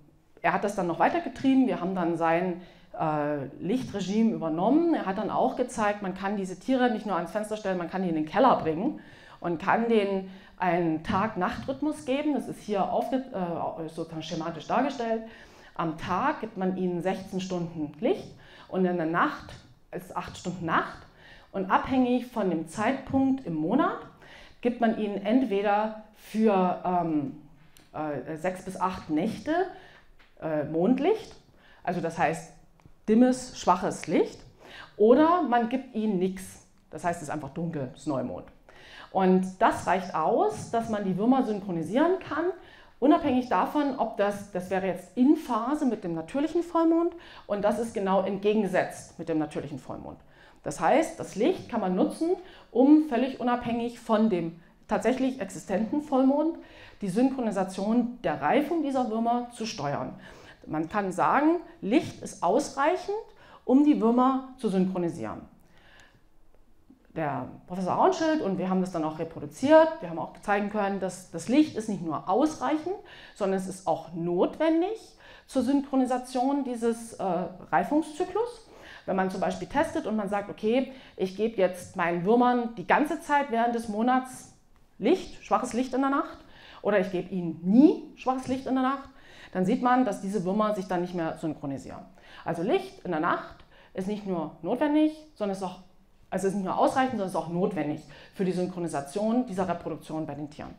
er hat das dann noch weitergetrieben, wir haben dann sein Lichtregime übernommen. Er hat dann auch gezeigt, man kann diese Tiere nicht nur ans Fenster stellen, man kann die in den Keller bringen und kann denen einen Tag-Nacht-Rhythmus geben. Das ist hier auf, äh, sozusagen schematisch dargestellt. Am Tag gibt man ihnen sechzehn Stunden Licht und in der Nacht ist acht Stunden Nacht. Und abhängig von dem Zeitpunkt im Monat gibt man ihnen entweder für ähm, äh, sechs bis acht Nächte äh, Mondlicht, also das heißt dimmes, schwaches Licht, oder man gibt ihnen nichts. Das heißt, es ist einfach dunkel, es ist Neumond. Und das reicht aus, dass man die Würmer synchronisieren kann, unabhängig davon, ob das, das wäre jetzt in Phase mit dem natürlichen Vollmond und das ist genau entgegengesetzt mit dem natürlichen Vollmond. Das heißt, das Licht kann man nutzen, um völlig unabhängig von dem tatsächlich existenten Vollmond die Synchronisation der Reifung dieser Würmer zu steuern. Man kann sagen, Licht ist ausreichend, um die Würmer zu synchronisieren. Der Professor Hornschild und wir haben das dann auch reproduziert, wir haben auch zeigen können, dass das Licht ist nicht nur ausreichend, sondern es ist auch notwendig zur Synchronisation dieses äh, Reifungszyklus. Wenn man zum Beispiel testet und man sagt, okay, ich gebe jetzt meinen Würmern die ganze Zeit während des Monats Licht, schwaches Licht in der Nacht, oder ich gebe ihnen nie schwaches Licht in der Nacht, dann sieht man, dass diese Würmer sich dann nicht mehr synchronisieren. Also Licht in der Nacht ist nicht nur notwendig, sondern ist auch, also ist nicht nur ausreichend, sondern ist auch notwendig für die Synchronisation dieser Reproduktion bei den Tieren.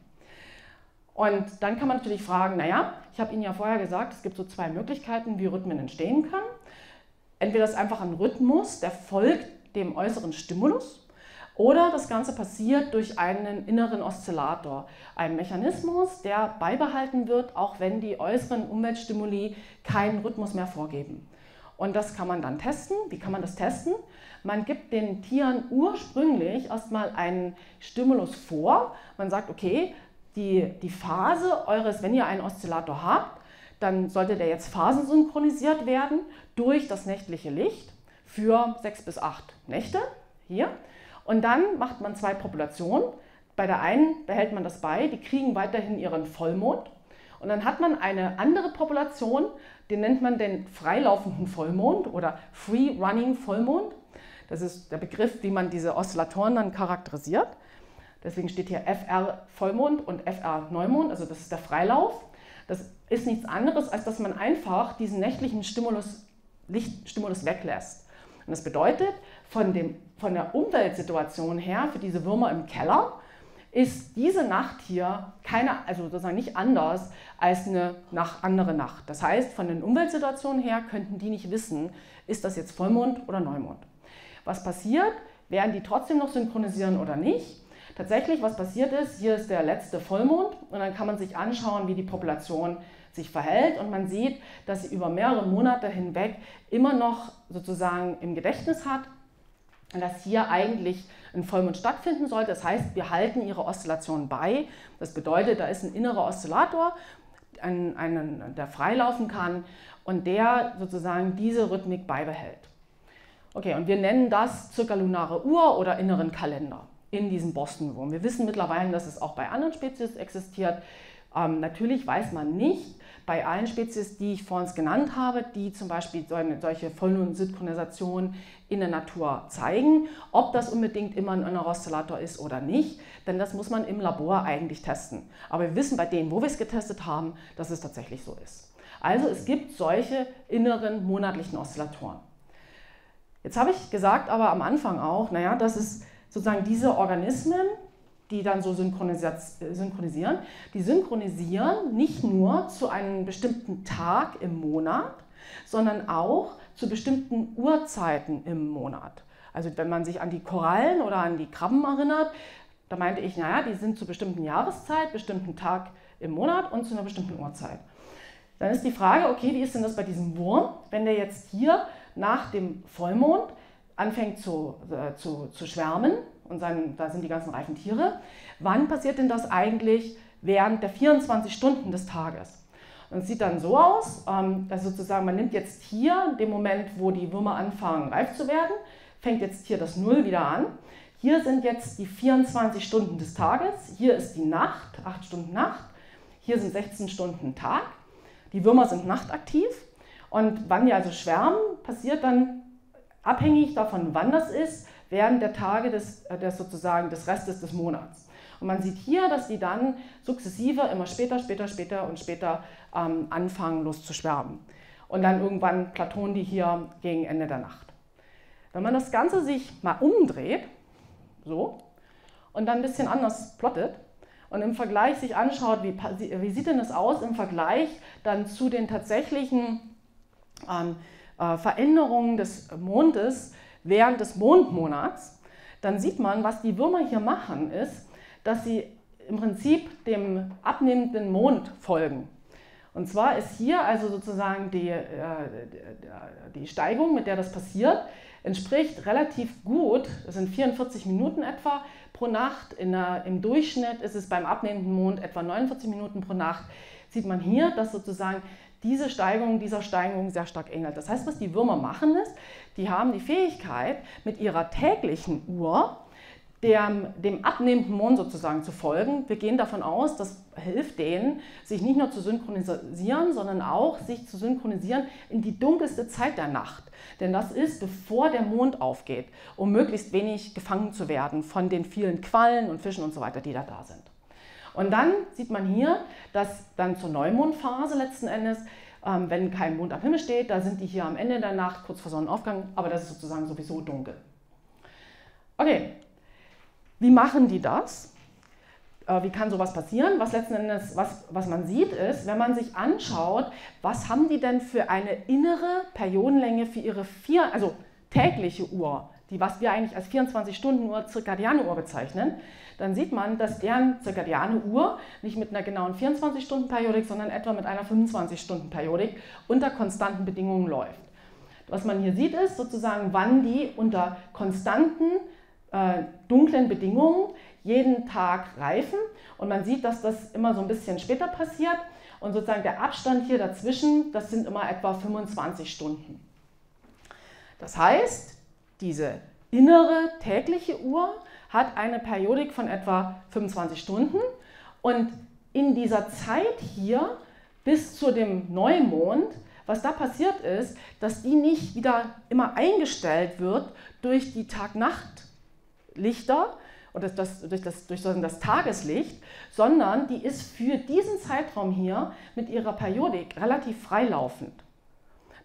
Und dann kann man natürlich fragen, naja, ich habe Ihnen ja vorher gesagt, es gibt so zwei Möglichkeiten, wie Rhythmen entstehen können. Entweder ist einfach ein Rhythmus, der folgt dem äußeren Stimulus, oder das Ganze passiert durch einen inneren Oszillator, einen Mechanismus, der beibehalten wird, auch wenn die äußeren Umweltstimuli keinen Rhythmus mehr vorgeben. Und das kann man dann testen. Wie kann man das testen? Man gibt den Tieren ursprünglich erstmal einen Stimulus vor. Man sagt, okay, Die, die Phase eures, wenn ihr einen Oszillator habt, dann sollte der jetzt phasensynchronisiert werden durch das nächtliche Licht für sechs bis acht Nächte hier. Und dann macht man zwei Populationen. Bei der einen behält man das bei, die kriegen weiterhin ihren Vollmond. Und dann hat man eine andere Population, den nennt man den freilaufenden Vollmond oder Free Running Vollmond. Das ist der Begriff, wie man diese Oszillatoren dann charakterisiert. Deswegen steht hier F R Vollmond und F R Neumond, also das ist der Freilauf. Das ist nichts anderes, als dass man einfach diesen nächtlichen Stimulus, Lichtstimulus weglässt. Und das bedeutet, von, dem, von der Umweltsituation her für diese Würmer im Keller ist diese Nacht hier keine, also sozusagen nicht anders als eine andere Nacht. Das heißt, von den Umweltsituationen her könnten die nicht wissen, ist das jetzt Vollmond oder Neumond. Was passiert? Werden die trotzdem noch synchronisieren oder nicht? Tatsächlich, was passiert ist, hier ist der letzte Vollmond und dann kann man sich anschauen, wie die Population sich verhält, und man sieht, dass sie über mehrere Monate hinweg immer noch sozusagen im Gedächtnis hat, dass hier eigentlich ein Vollmond stattfinden sollte. Das heißt, wir halten ihre Oszillation bei. Das bedeutet, da ist ein innerer Oszillator, ein, ein, der freilaufen kann und der sozusagen diese Rhythmik beibehält. Okay, und wir nennen das zirkalunare Uhr oder inneren Kalender in diesem Boston-Wurm. Wir wissen mittlerweile, dass es auch bei anderen Spezies existiert. Ähm, natürlich weiß man nicht bei allen Spezies, die ich vorhin genannt habe, die zum Beispiel so eine, solche Vollmond-Synchronisationen in der Natur zeigen, ob das unbedingt immer ein innerer Oszillator ist oder nicht, denn das muss man im Labor eigentlich testen. Aber wir wissen bei denen, wo wir es getestet haben, dass es tatsächlich so ist. Also es gibt solche inneren monatlichen Oszillatoren. Jetzt habe ich gesagt, aber am Anfang auch, naja, das ist sozusagen diese Organismen, die dann so synchronisieren, die synchronisieren nicht nur zu einem bestimmten Tag im Monat, sondern auch zu bestimmten Uhrzeiten im Monat. Also wenn man sich an die Korallen oder an die Krabben erinnert, da meinte ich, naja, die sind zu bestimmten Jahreszeit, bestimmten Tag im Monat und zu einer bestimmten Uhrzeit. Dann ist die Frage, okay, wie ist denn das bei diesem Wurm, wenn der jetzt hier nach dem Vollmond anfängt zu, äh, zu, zu schwärmen, und sein, da sind die ganzen reifen Tiere, wann passiert denn das eigentlich während der vierundzwanzig Stunden des Tages? Und es sieht dann so aus, ähm, dass sozusagen man nimmt jetzt hier, den Moment, wo die Würmer anfangen reif zu werden, fängt jetzt hier das Null wieder an. Hier sind jetzt die vierundzwanzig Stunden des Tages, hier ist die Nacht, acht Stunden Nacht, hier sind sechzehn Stunden Tag, die Würmer sind nachtaktiv, und wann die also schwärmen, passiert dann, abhängig davon, wann das ist, während der Tage des, des, sozusagen des Restes des Monats. Und man sieht hier, dass die dann sukzessive immer später, später, später und später ähm, anfangen loszuschwärmen. Und dann irgendwann plateauen die hier gegen Ende der Nacht. Wenn man das Ganze sich mal umdreht, so, und dann ein bisschen anders plottet und im Vergleich sich anschaut, wie, wie sieht denn das aus im Vergleich dann zu den tatsächlichen ähm, Äh, Veränderungen des Mondes während des Mondmonats, dann sieht man, was die Würmer hier machen, ist, dass sie im Prinzip dem abnehmenden Mond folgen. Und zwar ist hier also sozusagen die, äh, die Steigung, mit der das passiert, entspricht relativ gut, das sind vierundvierzig Minuten etwa pro Nacht, in der, im Durchschnitt ist es beim abnehmenden Mond etwa neunundvierzig Minuten pro Nacht, sieht man hier, dass sozusagen diese Steigung dieser Steigung sehr stark ähnelt. Das heißt, was die Würmer machen ist, die haben die Fähigkeit, mit ihrer täglichen Uhr dem, dem abnehmenden Mond sozusagen zu folgen. Wir gehen davon aus, das hilft denen, sich nicht nur zu synchronisieren, sondern auch sich zu synchronisieren in die dunkelste Zeit der Nacht. Denn das ist, bevor der Mond aufgeht, um möglichst wenig gefangen zu werden von den vielen Quallen und Fischen und so weiter, die da da sind. Und dann sieht man hier, dass dann zur Neumondphase letzten Endes, ähm, wenn kein Mond am Himmel steht, da sind die hier am Ende der Nacht, kurz vor Sonnenaufgang, aber das ist sozusagen sowieso dunkel. Okay, wie machen die das? Äh, wie kann sowas passieren? Was letzten Endes, was, was man sieht ist, wenn man sich anschaut, was haben die denn für eine innere Periodenlänge für ihre vier, also tägliche Uhr, die, was wir eigentlich als vierundzwanzig-Stunden-Uhr, zirkadiane Uhr bezeichnen, dann sieht man, dass deren zirkadiane Uhr nicht mit einer genauen vierundzwanzig-Stunden-Periodik, sondern etwa mit einer fünfundzwanzig-Stunden-Periodik unter konstanten Bedingungen läuft. Was man hier sieht, ist sozusagen, wann die unter konstanten, äh, dunklen Bedingungen jeden Tag reifen. Und man sieht, dass das immer so ein bisschen später passiert. Und sozusagen der Abstand hier dazwischen, das sind immer etwa fünfundzwanzig Stunden. Das heißt, diese innere tägliche Uhr hat eine Periodik von etwa fünfundzwanzig Stunden und in dieser Zeit hier bis zu dem Neumond, was da passiert ist, dass die nicht wieder immer eingestellt wird durch die Tag-Nacht-Lichter oder das, durch, das, durch das Tageslicht, sondern die ist für diesen Zeitraum hier mit ihrer Periodik relativ freilaufend.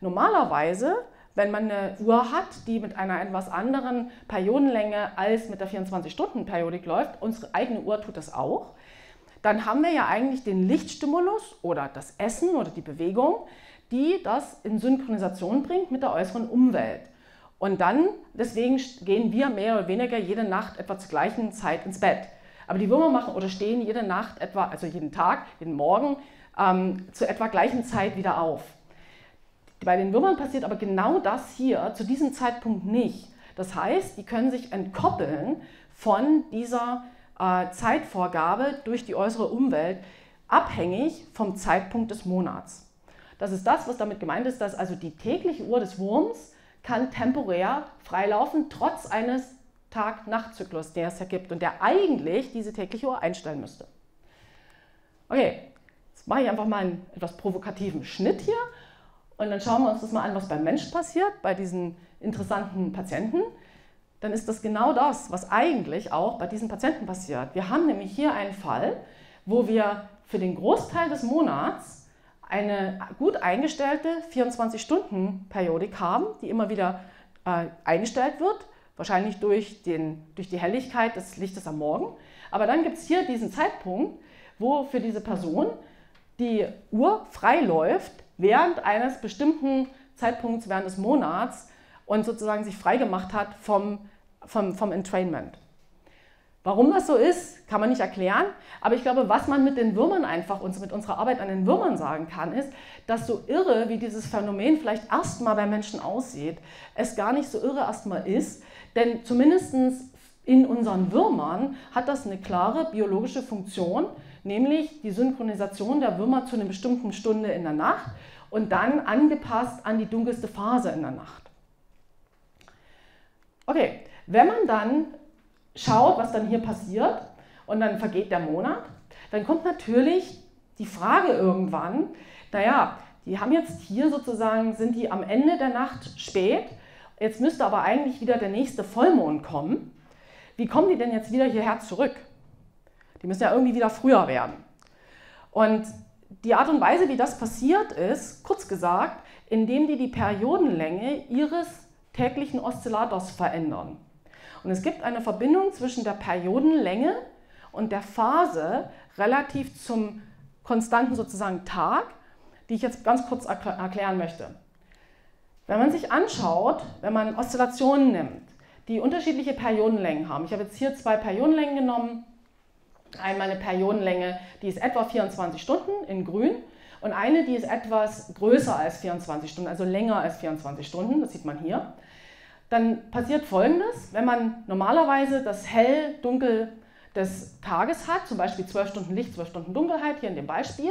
Normalerweise, wenn man eine Uhr hat, die mit einer etwas anderen Periodenlänge als mit der vierundzwanzig-Stunden-Periodik läuft, unsere eigene Uhr tut das auch, dann haben wir ja eigentlich den Lichtstimulus oder das Essen oder die Bewegung, die das in Synchronisation bringt mit der äußeren Umwelt. Und dann, deswegen gehen wir mehr oder weniger jede Nacht etwa zur gleichen Zeit ins Bett. Aber die Würmer machen oder stehen jede Nacht etwa, also jeden Tag, jeden Morgen, ähm, zu etwa gleichen Zeit wieder auf. Bei den Würmern passiert aber genau das hier zu diesem Zeitpunkt nicht. Das heißt, die können sich entkoppeln von dieser äh, Zeitvorgabe durch die äußere Umwelt, abhängig vom Zeitpunkt des Monats. Das ist das, was damit gemeint ist, dass also die tägliche Uhr des Wurms kann temporär freilaufen, trotz eines Tag-Nacht-Zyklus, der es ja gibt und der eigentlich diese tägliche Uhr einstellen müsste. Okay, jetzt mache ich einfach mal einen etwas provokativen Schnitt hier. Und dann schauen wir uns das mal an, was beim Menschen passiert, bei diesen interessanten Patienten. Dann ist das genau das, was eigentlich auch bei diesen Patienten passiert. Wir haben nämlich hier einen Fall, wo wir für den Großteil des Monats eine gut eingestellte vierundzwanzig-Stunden-Periodik haben, die immer wieder äh, eingestellt wird, wahrscheinlich durch, den, durch die Helligkeit des Lichtes am Morgen. Aber dann gibt es hier diesen Zeitpunkt, wo für diese Person die Uhr frei läuft, während eines bestimmten Zeitpunkts während des Monats und sozusagen sich freigemacht hat vom, vom, vom Entrainment. Warum das so ist, kann man nicht erklären, aber ich glaube, was man mit den Würmern einfach, uns mit unserer Arbeit an den Würmern sagen kann, ist, dass so irre, wie dieses Phänomen vielleicht erstmal bei Menschen aussieht, es gar nicht so irre erstmal ist, denn zumindest in unseren Würmern hat das eine klare biologische Funktion, nämlich die Synchronisation der Würmer zu einer bestimmten Stunde in der Nacht und dann angepasst an die dunkelste Phase in der Nacht. Okay, wenn man dann schaut, was dann hier passiert und dann vergeht der Monat, dann kommt natürlich die Frage irgendwann, naja, die haben jetzt hier sozusagen, sind die am Ende der Nacht spät, jetzt müsste aber eigentlich wieder der nächste Vollmond kommen. Wie kommen die denn jetzt wieder hierher zurück? Die müssen ja irgendwie wieder früher werden. Und die Art und Weise, wie das passiert ist, kurz gesagt, indem die die Periodenlänge ihres täglichen Oszillators verändern. Und es gibt eine Verbindung zwischen der Periodenlänge und der Phase relativ zum konstanten sozusagen Tag, die ich jetzt ganz kurz erklären möchte. Wenn man sich anschaut, wenn man Oszillationen nimmt, die unterschiedliche Periodenlängen haben. Ich habe jetzt hier zwei Periodenlängen genommen. Einmal eine Periodenlänge, die ist etwa vierundzwanzig Stunden in grün und eine, die ist etwas größer als vierundzwanzig Stunden, also länger als vierundzwanzig Stunden, das sieht man hier. Dann passiert Folgendes, wenn man normalerweise das Hell-Dunkel des Tages hat, zum Beispiel zwölf Stunden Licht, zwölf Stunden Dunkelheit, hier in dem Beispiel,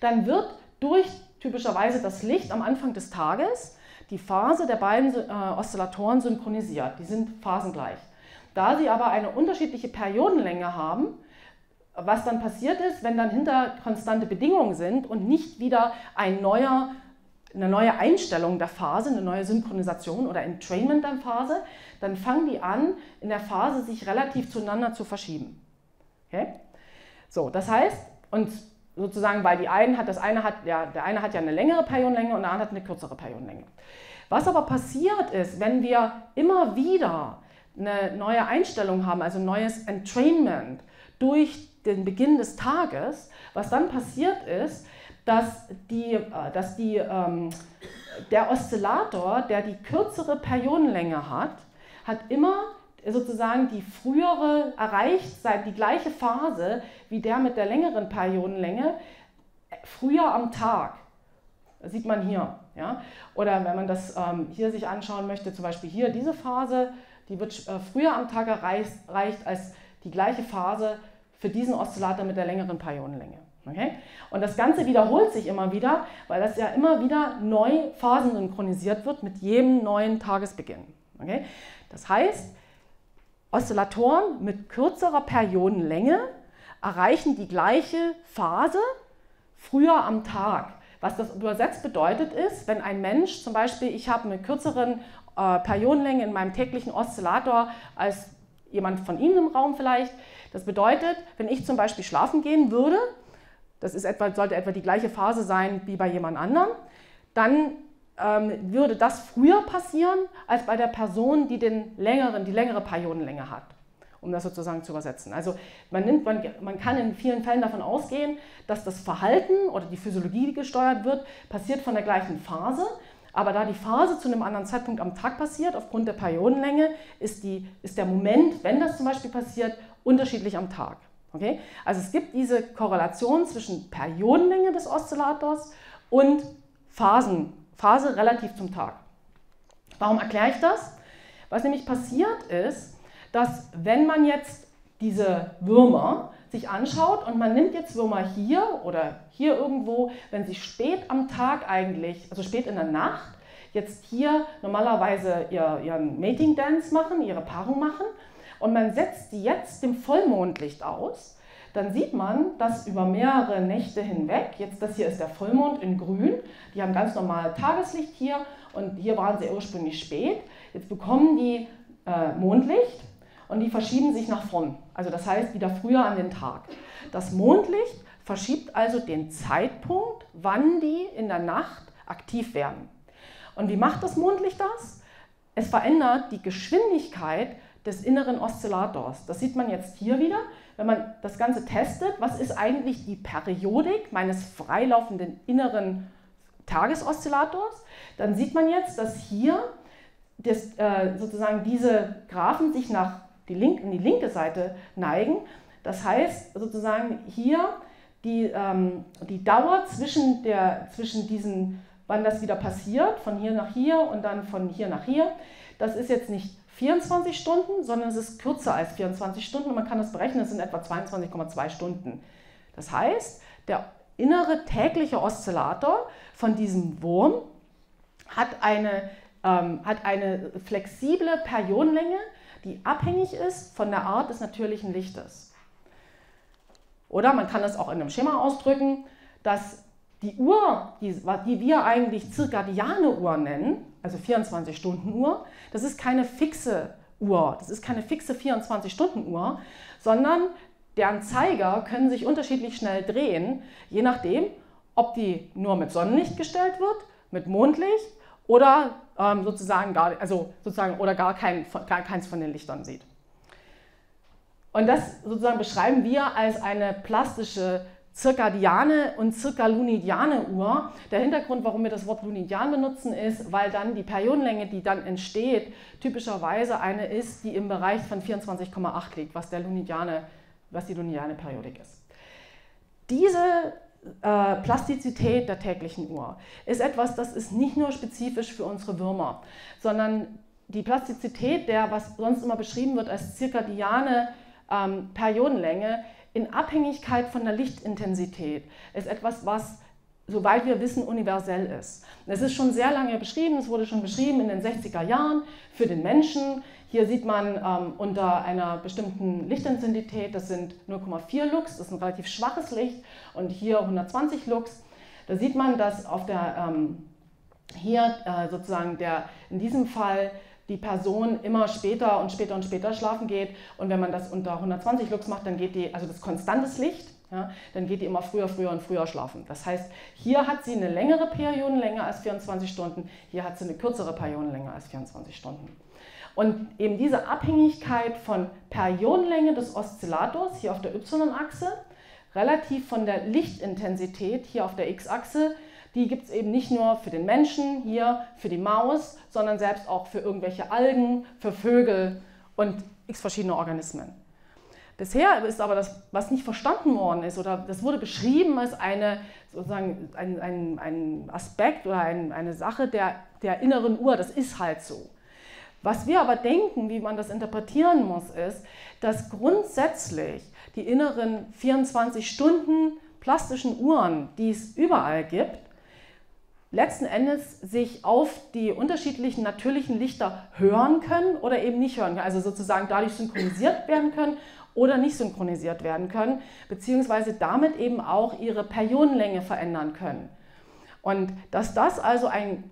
dann wird durch typischerweise das Licht am Anfang des Tages die Phase der beiden äh, Oszillatoren synchronisiert, die sind phasengleich. Da sie aber eine unterschiedliche Periodenlänge haben, was dann passiert ist, wenn dann hinter konstante Bedingungen sind und nicht wieder ein neuer, eine neue Einstellung der Phase, eine neue Synchronisation oder Entrainment der Phase, dann fangen die an, in der Phase sich relativ zueinander zu verschieben. Okay? So, das heißt, und sozusagen, weil die einen hat, das eine hat, ja, der eine hat ja eine längere Periodenlänge und der andere hat eine kürzere Periodenlänge. Was aber passiert ist, wenn wir immer wieder eine neue Einstellung haben, also neues Entrainment durch den Beginn des Tages, was dann passiert ist, dass, die, dass die, ähm, der Oszillator, der die kürzere Periodenlänge hat, hat immer sozusagen die frühere erreicht, die gleiche Phase wie der mit der längeren Periodenlänge, früher am Tag. Das sieht man hier. Ja? Oder wenn man das ähm, hier sich anschauen möchte, zum Beispiel hier diese Phase, die wird äh, früher am Tag erreicht, erreicht als die gleiche Phase für diesen Oszillator mit der längeren Periodenlänge. Okay? Und das Ganze wiederholt sich immer wieder, weil das ja immer wieder neu Phasen synchronisiert wird mit jedem neuen Tagesbeginn. Okay? Das heißt, Oszillatoren mit kürzerer Periodenlänge erreichen die gleiche Phase früher am Tag. Was das übersetzt bedeutet ist, wenn ein Mensch zum Beispiel, ich habe eine kürzere äh, Periodenlänge in meinem täglichen Oszillator als jemand von Ihnen im Raum vielleicht. Das bedeutet, wenn ich zum Beispiel schlafen gehen würde, das ist etwa, sollte etwa die gleiche Phase sein wie bei jemand anderem, dann ähm, würde das früher passieren als bei der Person, die den längeren, die längere Periodenlänge hat, um das sozusagen zu übersetzen. Also man, nimmt, man, man kann in vielen Fällen davon ausgehen, dass das Verhalten oder die Physiologie, die gesteuert wird, passiert von der gleichen Phase, aber da die Phase zu einem anderen Zeitpunkt am Tag passiert, aufgrund der Periodenlänge, ist, die, ist der Moment, wenn das zum Beispiel passiert, unterschiedlich am Tag. Okay? Also es gibt diese Korrelation zwischen Periodenlänge des Oszillators und Phasen, Phase relativ zum Tag. Warum erkläre ich das? Was nämlich passiert ist, dass wenn man jetzt diese Würmer sich anschaut und man nimmt jetzt Würmer hier oder hier irgendwo, wenn sie spät am Tag eigentlich, also spät in der Nacht, jetzt hier normalerweise ihr, ihren Mating Dance machen, ihre Paarung machen und man setzt die jetzt dem Vollmondlicht aus, dann sieht man, dass über mehrere Nächte hinweg, jetzt das hier ist der Vollmond in grün, die haben ganz normal Tageslicht hier und hier waren sie ursprünglich spät, jetzt bekommen die äh, Mondlicht und die verschieben sich nach vorn, also das heißt wieder früher an den Tag. Das Mondlicht verschiebt also den Zeitpunkt, wann die in der Nacht aktiv werden. Und wie macht das Mondlicht das? Es verändert die Geschwindigkeit des inneren Oszillators. Das sieht man jetzt hier wieder, wenn man das Ganze testet, was ist eigentlich die Periodik meines freilaufenden inneren Tagesoszillators, dann sieht man jetzt, dass hier das, äh, sozusagen diese Graphen sich nach die link, in die linke Seite neigen. Das heißt sozusagen hier die, ähm, die Dauer zwischen, der, zwischen diesen, wann das wieder passiert, von hier nach hier und dann von hier nach hier, das ist jetzt nicht vierundzwanzig Stunden, sondern es ist kürzer als vierundzwanzig Stunden und man kann das berechnen, es sind etwa zweiundzwanzig Komma zwei Stunden. Das heißt, der innere tägliche Oszillator von diesem Wurm hat eine, ähm, hat eine flexible Periodenlänge, die abhängig ist von der Art des natürlichen Lichtes. Oder man kann das auch in einem Schema ausdrücken, dass die Uhr, die, die wir eigentlich zirkadiane Uhr nennen, also vierundzwanzig Stunden Uhr, das ist keine fixe Uhr, das ist keine fixe vierundzwanzig Stunden Uhr, sondern deren Zeiger können sich unterschiedlich schnell drehen, je nachdem, ob die nur mit Sonnenlicht gestellt wird, mit Mondlicht oder, ähm, sozusagen, gar, also sozusagen, oder gar, kein, gar keins von den Lichtern sieht. Und das sozusagen beschreiben wir als eine plastische zirkadiane und zirkalunidiane Uhr. Der Hintergrund, warum wir das Wort lunidian benutzen, ist, weil dann die Periodenlänge, die dann entsteht, typischerweise eine ist, die im Bereich von vierundzwanzig Komma acht liegt, was, der lunidiane, was die lunidiane Periodik ist. Diese äh, Plastizität der täglichen Uhr ist etwas, das ist nicht nur spezifisch für unsere Würmer, sondern die Plastizität der, was sonst immer beschrieben wird als zirkadiane ähm, Periodenlänge, in Abhängigkeit von der Lichtintensität ist etwas, was soweit wir wissen, universell ist. Es ist schon sehr lange beschrieben, es wurde schon beschrieben in den sechziger Jahren für den Menschen. Hier sieht man ähm, unter einer bestimmten Lichtintensität, das sind null Komma vier Lux, das ist ein relativ schwaches Licht, und hier hundertzwanzig Lux. Da sieht man, dass auf der, ähm, hier äh, sozusagen der, in diesem Fall die Person immer später und später und später schlafen geht, und wenn man das unter hundertzwanzig Lux macht, dann geht die, also das konstantes Licht, ja, dann geht die immer früher, früher und früher schlafen. Das heißt, hier hat sie eine längere Periodenlänge als vierundzwanzig Stunden, hier hat sie eine kürzere Periodenlänge als vierundzwanzig Stunden. Und eben diese Abhängigkeit von Periodenlänge des Oszillators, hier auf der Y-Achse, relativ von der Lichtintensität, hier auf der X-Achse, die gibt es eben nicht nur für den Menschen, hier für die Maus, sondern selbst auch für irgendwelche Algen, für Vögel und x verschiedene Organismen. Bisher ist aber das, was nicht verstanden worden ist, oder das wurde beschrieben als eine, sozusagen ein, ein, ein Aspekt oder ein, eine Sache der, der inneren Uhr, das ist halt so. Was wir aber denken, wie man das interpretieren muss, ist, dass grundsätzlich die inneren vierundzwanzig Stunden plastischen Uhren, die es überall gibt, letzten Endes sich auf die unterschiedlichen natürlichen Lichter hören können oder eben nicht hören können, also sozusagen dadurch synchronisiert werden können oder nicht synchronisiert werden können, beziehungsweise damit eben auch ihre Periodenlänge verändern können. Und dass das also ein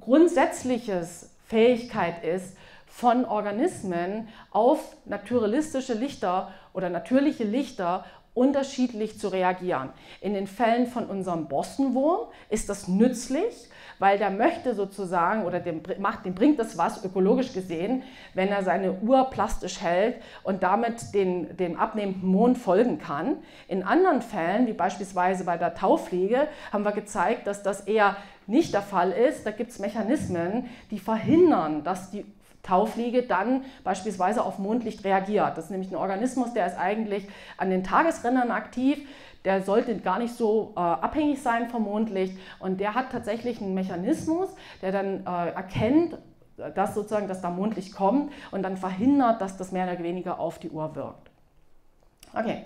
grundsätzliches Fähigkeit ist, von Organismen auf naturalistische Lichter oder natürliche Lichter unterschiedlich zu reagieren. In den Fällen von unserem Borstenwurm ist das nützlich, weil der möchte sozusagen, oder dem, macht, dem bringt das was, ökologisch gesehen, wenn er seine Uhr plastisch hält und damit den, dem abnehmenden Mond folgen kann. In anderen Fällen, wie beispielsweise bei der Taufliege, haben wir gezeigt, dass das eher nicht der Fall ist. Da gibt es Mechanismen, die verhindern, dass die Taufliege dann beispielsweise auf Mondlicht reagiert. Das ist nämlich ein Organismus, der ist eigentlich an den Tagesrändern aktiv, der sollte gar nicht so äh, abhängig sein vom Mondlicht, und der hat tatsächlich einen Mechanismus, der dann äh, erkennt, dass sozusagen, dass da Mondlicht kommt, und dann verhindert, dass das mehr oder weniger auf die Uhr wirkt. Okay,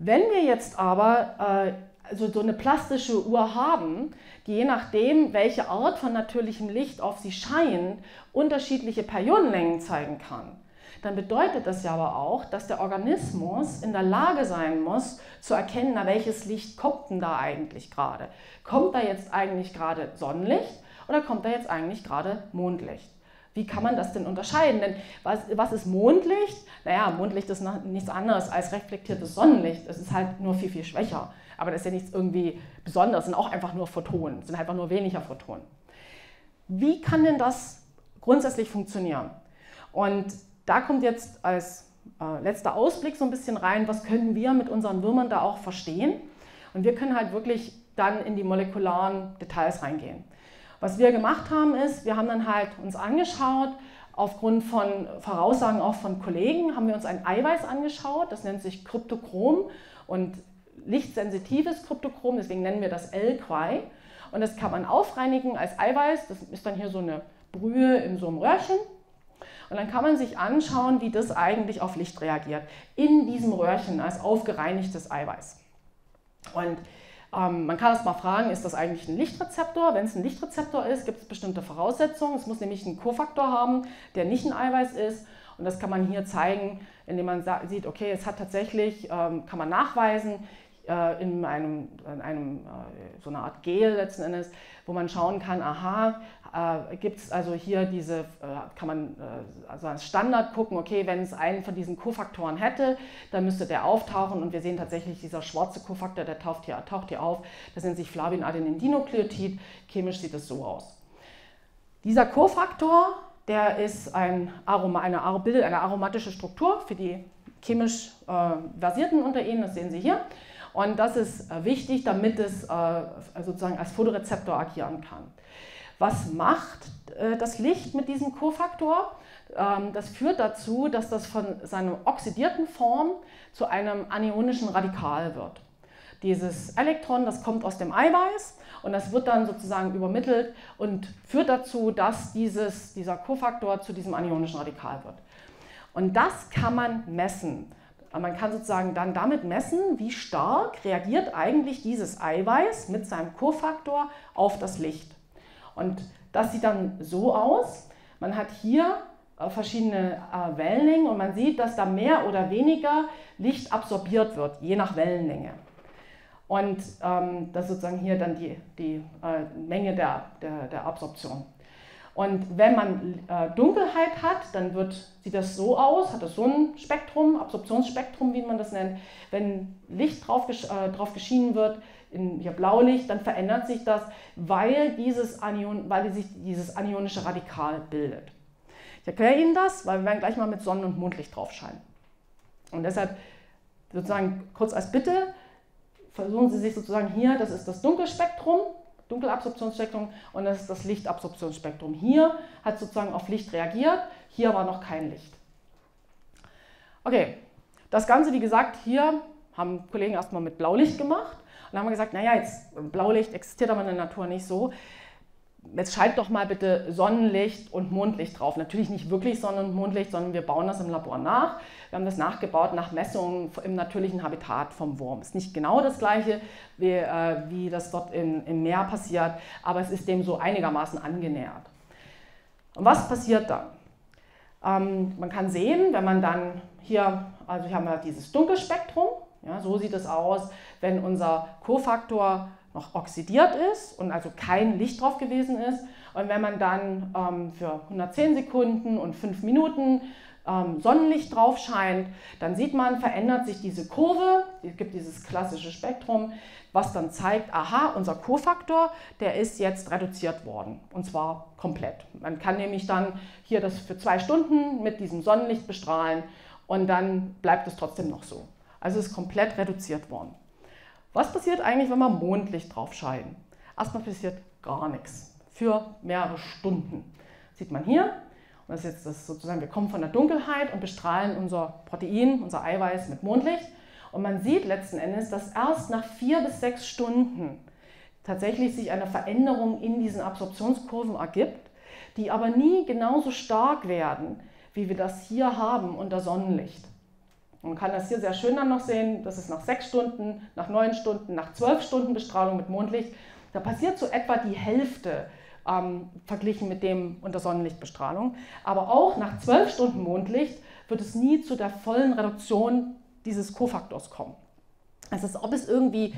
wenn wir jetzt aber äh, also so eine plastische Uhr haben, die je nachdem, welche Art von natürlichem Licht auf sie scheint, unterschiedliche Periodenlängen zeigen kann, dann bedeutet das ja aber auch, dass der Organismus in der Lage sein muss, zu erkennen, na, welches Licht kommt denn da eigentlich gerade? Kommt da jetzt eigentlich gerade Sonnenlicht oder kommt da jetzt eigentlich gerade Mondlicht? Wie kann man das denn unterscheiden? Denn was, was ist Mondlicht? Naja, Mondlicht ist nichts anderes als reflektiertes Sonnenlicht. Es ist halt nur viel, viel schwächer. Aber das ist ja nichts irgendwie Besonderes, sind auch einfach nur Photonen, sind einfach nur weniger Photonen. Wie kann denn das grundsätzlich funktionieren? Und da kommt jetzt als äh, letzter Ausblick so ein bisschen rein, was können wir mit unseren Würmern da auch verstehen? Und wir können halt wirklich dann in die molekularen Details reingehen. Was wir gemacht haben ist, wir haben dann halt uns angeschaut, aufgrund von Voraussagen auch von Kollegen, haben wir uns ein Eiweiß angeschaut, das nennt sich Kryptochrom und lichtsensitives Kryptochrom, deswegen nennen wir das L-Quai. Und das kann man aufreinigen als Eiweiß, das ist dann hier so eine Brühe in so einem Röhrchen. Und dann kann man sich anschauen, wie das eigentlich auf Licht reagiert, in diesem Röhrchen als aufgereinigtes Eiweiß. Und ähm, man kann das mal fragen, ist das eigentlich ein Lichtrezeptor? Wenn es ein Lichtrezeptor ist, gibt es bestimmte Voraussetzungen. Es muss nämlich einen Kofaktor haben, der nicht ein Eiweiß ist. Und das kann man hier zeigen, indem man sieht, okay, es hat tatsächlich, ähm, kann man nachweisen, in einem, in einem, so einer Art Gel letzten Endes, wo man schauen kann, aha, äh, gibt es also hier diese, äh, kann man äh, also als Standard gucken, okay, wenn es einen von diesen Kofaktoren hätte, dann müsste der auftauchen, und wir sehen tatsächlich, dieser schwarze Kofaktor, der taucht hier, taucht hier auf, das nennt sich Flavin-Adenin-Dinukleotid, chemisch sieht es so aus. Dieser Kofaktor, der ist ein Aroma, eine, bildet eine aromatische Struktur für die chemisch äh, Versierten unter Ihnen, das sehen Sie hier. Und das ist wichtig, damit es äh, sozusagen als Fotorezeptor agieren kann. Was macht äh, das Licht mit diesem Kofaktor? Ähm, das führt dazu, dass das von seiner oxidierten Form zu einem anionischen Radikal wird. Dieses Elektron, das kommt aus dem Eiweiß und das wird dann sozusagen übermittelt und führt dazu, dass dieses, dieser Kofaktor zu diesem anionischen Radikal wird. Und das kann man messen. Aber man kann sozusagen dann damit messen, wie stark reagiert eigentlich dieses Eiweiß mit seinem Kofaktor auf das Licht. Und das sieht dann so aus. Man hat hier verschiedene Wellenlängen und man sieht, dass da mehr oder weniger Licht absorbiert wird, je nach Wellenlänge. Und ähm, das ist sozusagen hier dann die, die äh, Menge der, der, der Absorption. Und wenn man äh, Dunkelheit hat, dann wird, sieht das so aus, hat das so ein Spektrum, Absorptionsspektrum, wie man das nennt. Wenn Licht drauf, äh, drauf geschienen wird, in, hier Blaulicht, dann verändert sich das, weil, dieses Anion, weil sich dieses anionische Radikal bildet. Ich erkläre Ihnen das, weil wir werden gleich mal mit Sonnen- und Mondlicht drauf scheinen. Und deshalb sozusagen kurz als Bitte, versuchen Sie sich sozusagen hier, das ist das Dunkelspektrum, Dunkelabsorptionsspektrum und das ist das Lichtabsorptionsspektrum. Hier hat sozusagen auf Licht reagiert, hier war noch kein Licht. Okay, das Ganze, wie gesagt, hier haben Kollegen erstmal mit Blaulicht gemacht und dann haben wir gesagt, naja, jetzt Blaulicht existiert aber in der Natur nicht so. Jetzt schreibt doch mal bitte Sonnenlicht und Mondlicht drauf. Natürlich nicht wirklich Sonnen- und Mondlicht, sondern wir bauen das im Labor nach. Wir haben das nachgebaut nach Messungen im natürlichen Habitat vom Wurm. Ist nicht genau das Gleiche, wie, äh, wie das dort in, im Meer passiert, aber es ist dem so einigermaßen angenähert. Und was passiert dann? Ähm, man kann sehen, wenn man dann hier, also hier haben wir dieses Dunkelspektrum, ja, so sieht es aus, wenn unser Kofaktor noch oxidiert ist und also kein Licht drauf gewesen ist. Und wenn man dann ähm, für hundertzehn Sekunden und fünf Minuten ähm, Sonnenlicht drauf scheint, dann sieht man, verändert sich diese Kurve, es gibt dieses klassische Spektrum, was dann zeigt, aha, unser Kofaktor, der ist jetzt reduziert worden und zwar komplett. Man kann nämlich dann hier das für zwei Stunden mit diesem Sonnenlicht bestrahlen und dann bleibt es trotzdem noch so. Also es ist komplett reduziert worden. Was passiert eigentlich, wenn wir Mondlicht drauf scheinen? Erstmal passiert gar nichts für mehrere Stunden. Das sieht man hier. Und das ist jetzt das sozusagen, wir kommen von der Dunkelheit und bestrahlen unser Protein, unser Eiweiß mit Mondlicht. Und man sieht letzten Endes, dass erst nach vier bis sechs Stunden tatsächlich sich eine Veränderung in diesen Absorptionskurven ergibt, die aber nie genauso stark werden, wie wir das hier haben unter Sonnenlicht. Man kann das hier sehr schön dann noch sehen, das ist nach sechs Stunden, nach neun Stunden, nach zwölf Stunden Bestrahlung mit Mondlicht. Da passiert so etwa die Hälfte ähm, verglichen mit dem unter Sonnenlichtbestrahlung. Aber auch nach zwölf Stunden Mondlicht wird es nie zu der vollen Reduktion dieses Kofaktors kommen. Es ist, ob es irgendwie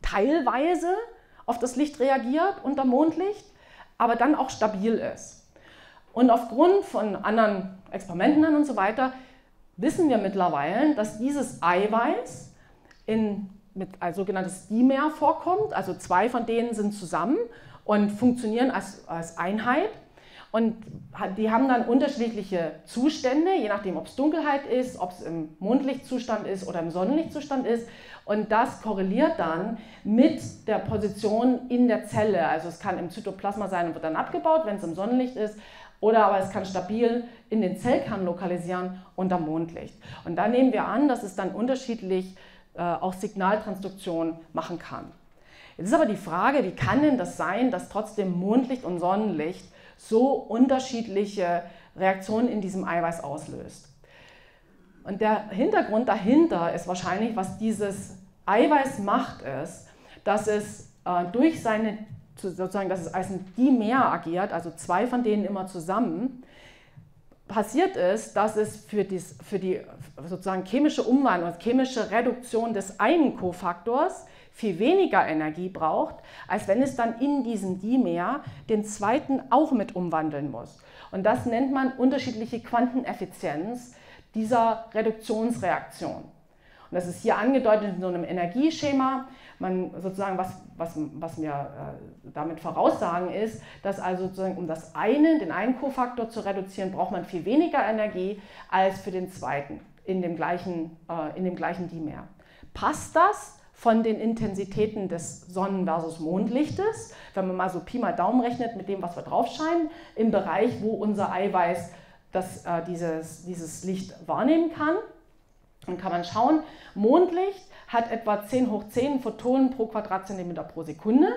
teilweise auf das Licht reagiert unter Mondlicht, aber dann auch stabil ist. Und aufgrund von anderen Experimenten und so weiter wissen wir mittlerweile, dass dieses Eiweiß in, mit als sogenanntes Dimer vorkommt, also zwei von denen sind zusammen und funktionieren als, als Einheit und die haben dann unterschiedliche Zustände, je nachdem ob es Dunkelheit ist, ob es im Mondlichtzustand ist oder im Sonnenlichtzustand ist und das korreliert dann mit der Position in der Zelle, also es kann im Zytoplasma sein und wird dann abgebaut, wenn es im Sonnenlicht ist. Oder aber es kann stabil in den Zellkern lokalisieren unter Mondlicht. Und da nehmen wir an, dass es dann unterschiedlich äh, auch Signaltransduktion machen kann. Jetzt ist aber die Frage, wie kann denn das sein, dass trotzdem Mondlicht und Sonnenlicht so unterschiedliche Reaktionen in diesem Eiweiß auslöst? Und der Hintergrund dahinter ist wahrscheinlich, was dieses Eiweiß macht, ist, dass es äh, durch seine sozusagen, dass es als ein Dimer agiert, also zwei von denen immer zusammen, passiert ist, dass es für die, für die sozusagen chemische Umwandlung, chemische Reduktion des einen Kofaktors viel weniger Energie braucht, als wenn es dann in diesem Dimer den zweiten auch mit umwandeln muss. Und das nennt man unterschiedliche Quanteneffizienz dieser Reduktionsreaktion. Und das ist hier angedeutet in so einem Energieschema. Man sozusagen, was, was, was wir äh, damit voraussagen ist, dass also sozusagen, um das eine, den einen Kofaktor zu reduzieren, braucht man viel weniger Energie als für den zweiten in dem gleichen, äh, in dem gleichen Dimer. Passt das von den Intensitäten des Sonnen- versus Mondlichtes, wenn man mal so Pi mal Daumen rechnet mit dem, was wir drauf scheinen, im Bereich, wo unser Eiweiß das, äh, dieses, dieses Licht wahrnehmen kann? Dann kann man schauen, Mondlicht hat etwa zehn hoch zehn Photonen pro Quadratzentimeter pro Sekunde.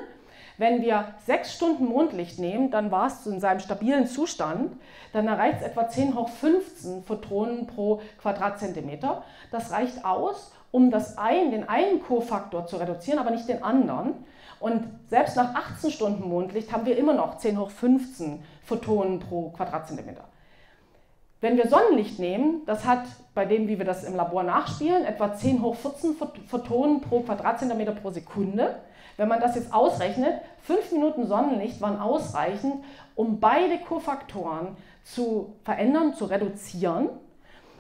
Wenn wir sechs Stunden Mondlicht nehmen, dann war es in seinem stabilen Zustand, dann erreicht es etwa zehn hoch fünfzehn Photonen pro Quadratzentimeter. Das reicht aus, um das ein, den einen Kofaktor zu reduzieren, aber nicht den anderen. Und selbst nach achtzehn Stunden Mondlicht haben wir immer noch zehn hoch fünfzehn Photonen pro Quadratzentimeter. Wenn wir Sonnenlicht nehmen, das hat bei dem, wie wir das im Labor nachspielen, etwa zehn hoch vierzehn Photonen pro Quadratzentimeter pro Sekunde. Wenn man das jetzt ausrechnet, fünf Minuten Sonnenlicht waren ausreichend, um beide Kofaktoren zu verändern, zu reduzieren.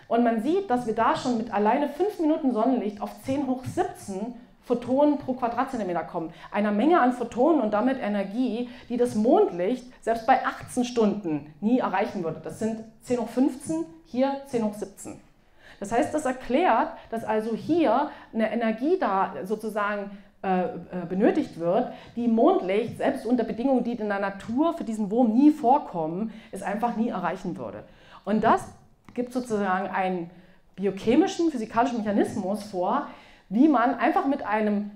Und man sieht, dass wir da schon mit alleine fünf Minuten Sonnenlicht auf zehn hoch siebzehn Photonen pro Quadratzentimeter kommen. Einer Menge an Photonen und damit Energie, die das Mondlicht selbst bei achtzehn Stunden nie erreichen würde. Das sind zehn hoch fünfzehn, hier zehn hoch siebzehn. Das heißt, das erklärt, dass also hier eine Energie da sozusagen äh, benötigt wird, die Mondlicht, selbst unter Bedingungen, die in der Natur für diesen Wurm nie vorkommen, es einfach nie erreichen würde. Und das gibt sozusagen einen biochemischen, physikalischen Mechanismus vor, wie man einfach mit einem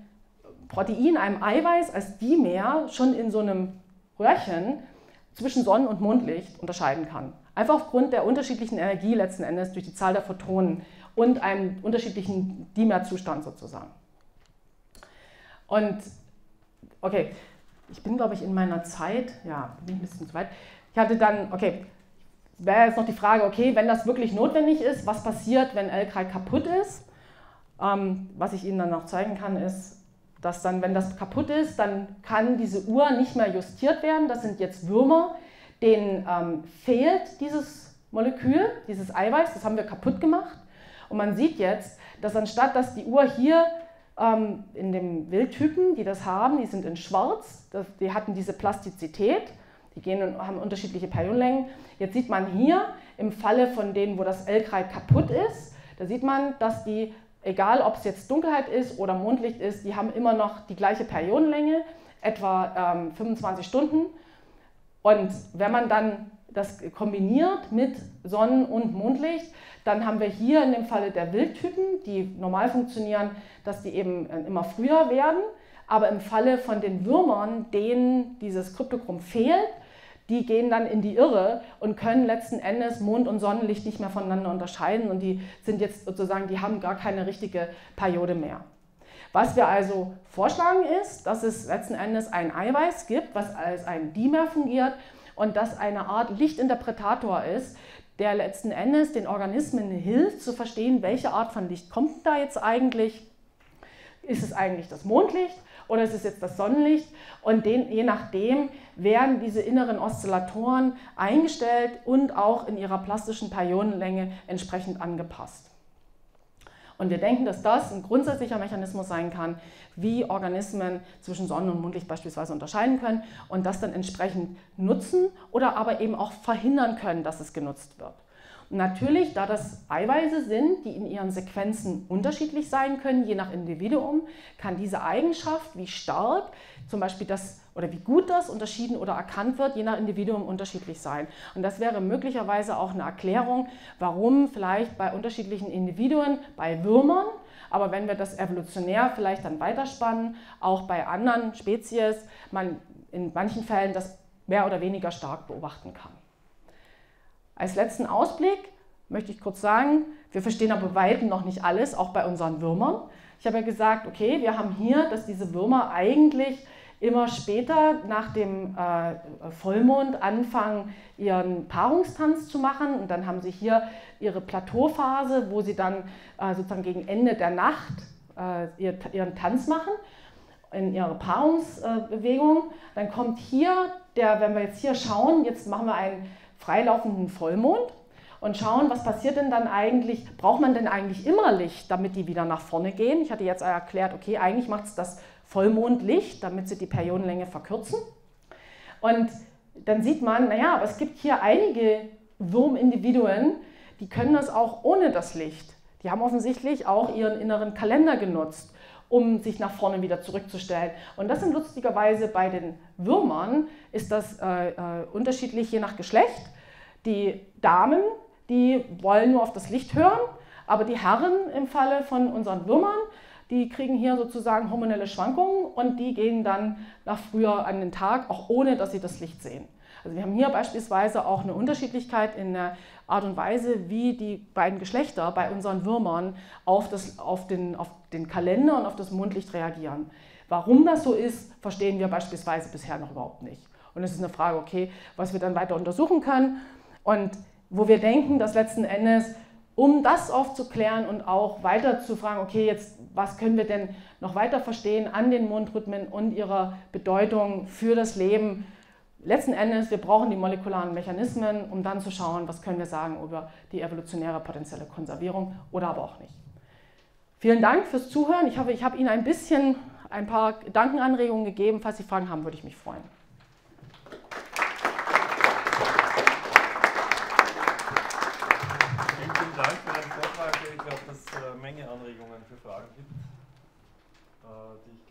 Protein, einem Eiweiß als Dimer schon in so einem Röhrchen zwischen Sonnen- und Mondlicht unterscheiden kann. Einfach aufgrund der unterschiedlichen Energie letzten Endes durch die Zahl der Photonen und einem unterschiedlichen Dimer-Zustand sozusagen. Und, okay, ich bin, glaube ich, in meiner Zeit, ja, bin ich ein bisschen zu weit. Ich hatte dann, okay, wäre jetzt noch die Frage, okay, wenn das wirklich notwendig ist, was passiert, wenn L drei kaputt ist? Ähm, was ich Ihnen dann noch zeigen kann, ist, dass dann, wenn das kaputt ist, dann kann diese Uhr nicht mehr justiert werden. Das sind jetzt Würmer, denen ähm, fehlt dieses Molekül, dieses Eiweiß, das haben wir kaputt gemacht. Und man sieht jetzt, dass anstatt, dass die Uhr hier ähm, in den Wildtypen, die das haben, die sind in schwarz, die hatten diese Plastizität, die gehen und haben unterschiedliche Periodenlängen. Jetzt sieht man hier, im Falle von denen, wo das L drei kaputt ist, da sieht man, dass die, egal ob es jetzt Dunkelheit ist oder Mondlicht ist, die haben immer noch die gleiche Periodenlänge, etwa ähm, fünfundzwanzig Stunden. Und wenn man dann das kombiniert mit Sonnen- und Mondlicht, dann haben wir hier in dem Falle der Wildtypen, die normal funktionieren, dass die eben immer früher werden. Aber im Falle von den Würmern, denen dieses Kryptochrom fehlt, die gehen dann in die Irre und können letzten Endes Mond- und Sonnenlicht nicht mehr voneinander unterscheiden und die sind jetzt sozusagen, die haben gar keine richtige Periode mehr. Was wir also vorschlagen ist, dass es letzten Endes ein Eiweiß gibt, was als ein Dimer fungiert und das eine Art Lichtinterpretator ist, der letzten Endes den Organismen hilft zu verstehen, welche Art von Licht kommt da jetzt eigentlich. Ist es eigentlich das Mondlicht? Oder es ist jetzt das Sonnenlicht und den, je nachdem werden diese inneren Oszillatoren eingestellt und auch in ihrer plastischen Periodenlänge entsprechend angepasst. Und wir denken, dass das ein grundsätzlicher Mechanismus sein kann, wie Organismen zwischen Sonnen- und Mondlicht beispielsweise unterscheiden können und das dann entsprechend nutzen oder aber eben auch verhindern können, dass es genutzt wird. Natürlich, da das Eiweiße sind, die in ihren Sequenzen unterschiedlich sein können, je nach Individuum, kann diese Eigenschaft, wie stark zum Beispiel das oder wie gut das unterschieden oder erkannt wird, je nach Individuum unterschiedlich sein. Und das wäre möglicherweise auch eine Erklärung, warum vielleicht bei unterschiedlichen Individuen, bei Würmern, aber wenn wir das evolutionär vielleicht dann weiterspannen, auch bei anderen Spezies, man in manchen Fällen das mehr oder weniger stark beobachten kann. Als letzten Ausblick möchte ich kurz sagen, wir verstehen aber bei weitem noch nicht alles, auch bei unseren Würmern. Ich habe ja gesagt, okay, wir haben hier, dass diese Würmer eigentlich immer später nach dem äh, Vollmond anfangen, ihren Paarungstanz zu machen. Und dann haben sie hier ihre Plateauphase, wo sie dann äh, sozusagen gegen Ende der Nacht äh, ihren Tanz machen, in ihre Paarungsbewegung. Äh, dann kommt hier, der, wenn wir jetzt hier schauen, jetzt machen wir einen freilaufenden Vollmond und schauen, was passiert denn dann eigentlich, braucht man denn eigentlich immer Licht, damit die wieder nach vorne gehen? Ich hatte jetzt erklärt, okay, eigentlich macht es das Vollmondlicht, damit sie die Periodenlänge verkürzen. Und dann sieht man, naja, aber es gibt hier einige Wurmindividuen, die können das auch ohne das Licht. Die haben offensichtlich auch ihren inneren Kalender genutzt, um sich nach vorne wieder zurückzustellen. Und das sind lustigerweise bei den Würmern, ist das äh, äh, unterschiedlich je nach Geschlecht. Die Damen, die wollen nur auf das Licht hören, aber die Herren im Falle von unseren Würmern, die kriegen hier sozusagen hormonelle Schwankungen und die gehen dann nach früher an den Tag, auch ohne, dass sie das Licht sehen. Also wir haben hier beispielsweise auch eine Unterschiedlichkeit in der Art und Weise, wie die beiden Geschlechter bei unseren Würmern auf, das, auf, den, auf den Kalender und auf das Mondlicht reagieren. Warum das so ist, verstehen wir beispielsweise bisher noch überhaupt nicht. Und es ist eine Frage, okay, was wir dann weiter untersuchen können und wo wir denken, dass letzten Endes, um das aufzuklären und auch weiter zu fragen, okay, jetzt was können wir denn noch weiter verstehen an den Mondrhythmen und ihrer Bedeutung für das Leben, letzten Endes, wir brauchen die molekularen Mechanismen, um dann zu schauen, was können wir sagen über die evolutionäre potenzielle Konservierung oder aber auch nicht. Vielen Dank fürs Zuhören. Ich hoffe, ich habe Ihnen ein bisschen ein paar Gedankenanregungen gegeben. Falls Sie Fragen haben, würde ich mich freuen. Vielen Dank für deinen Vortrag. Ich glaube, dass es eine Menge Anregungen für Fragen gibt, die ich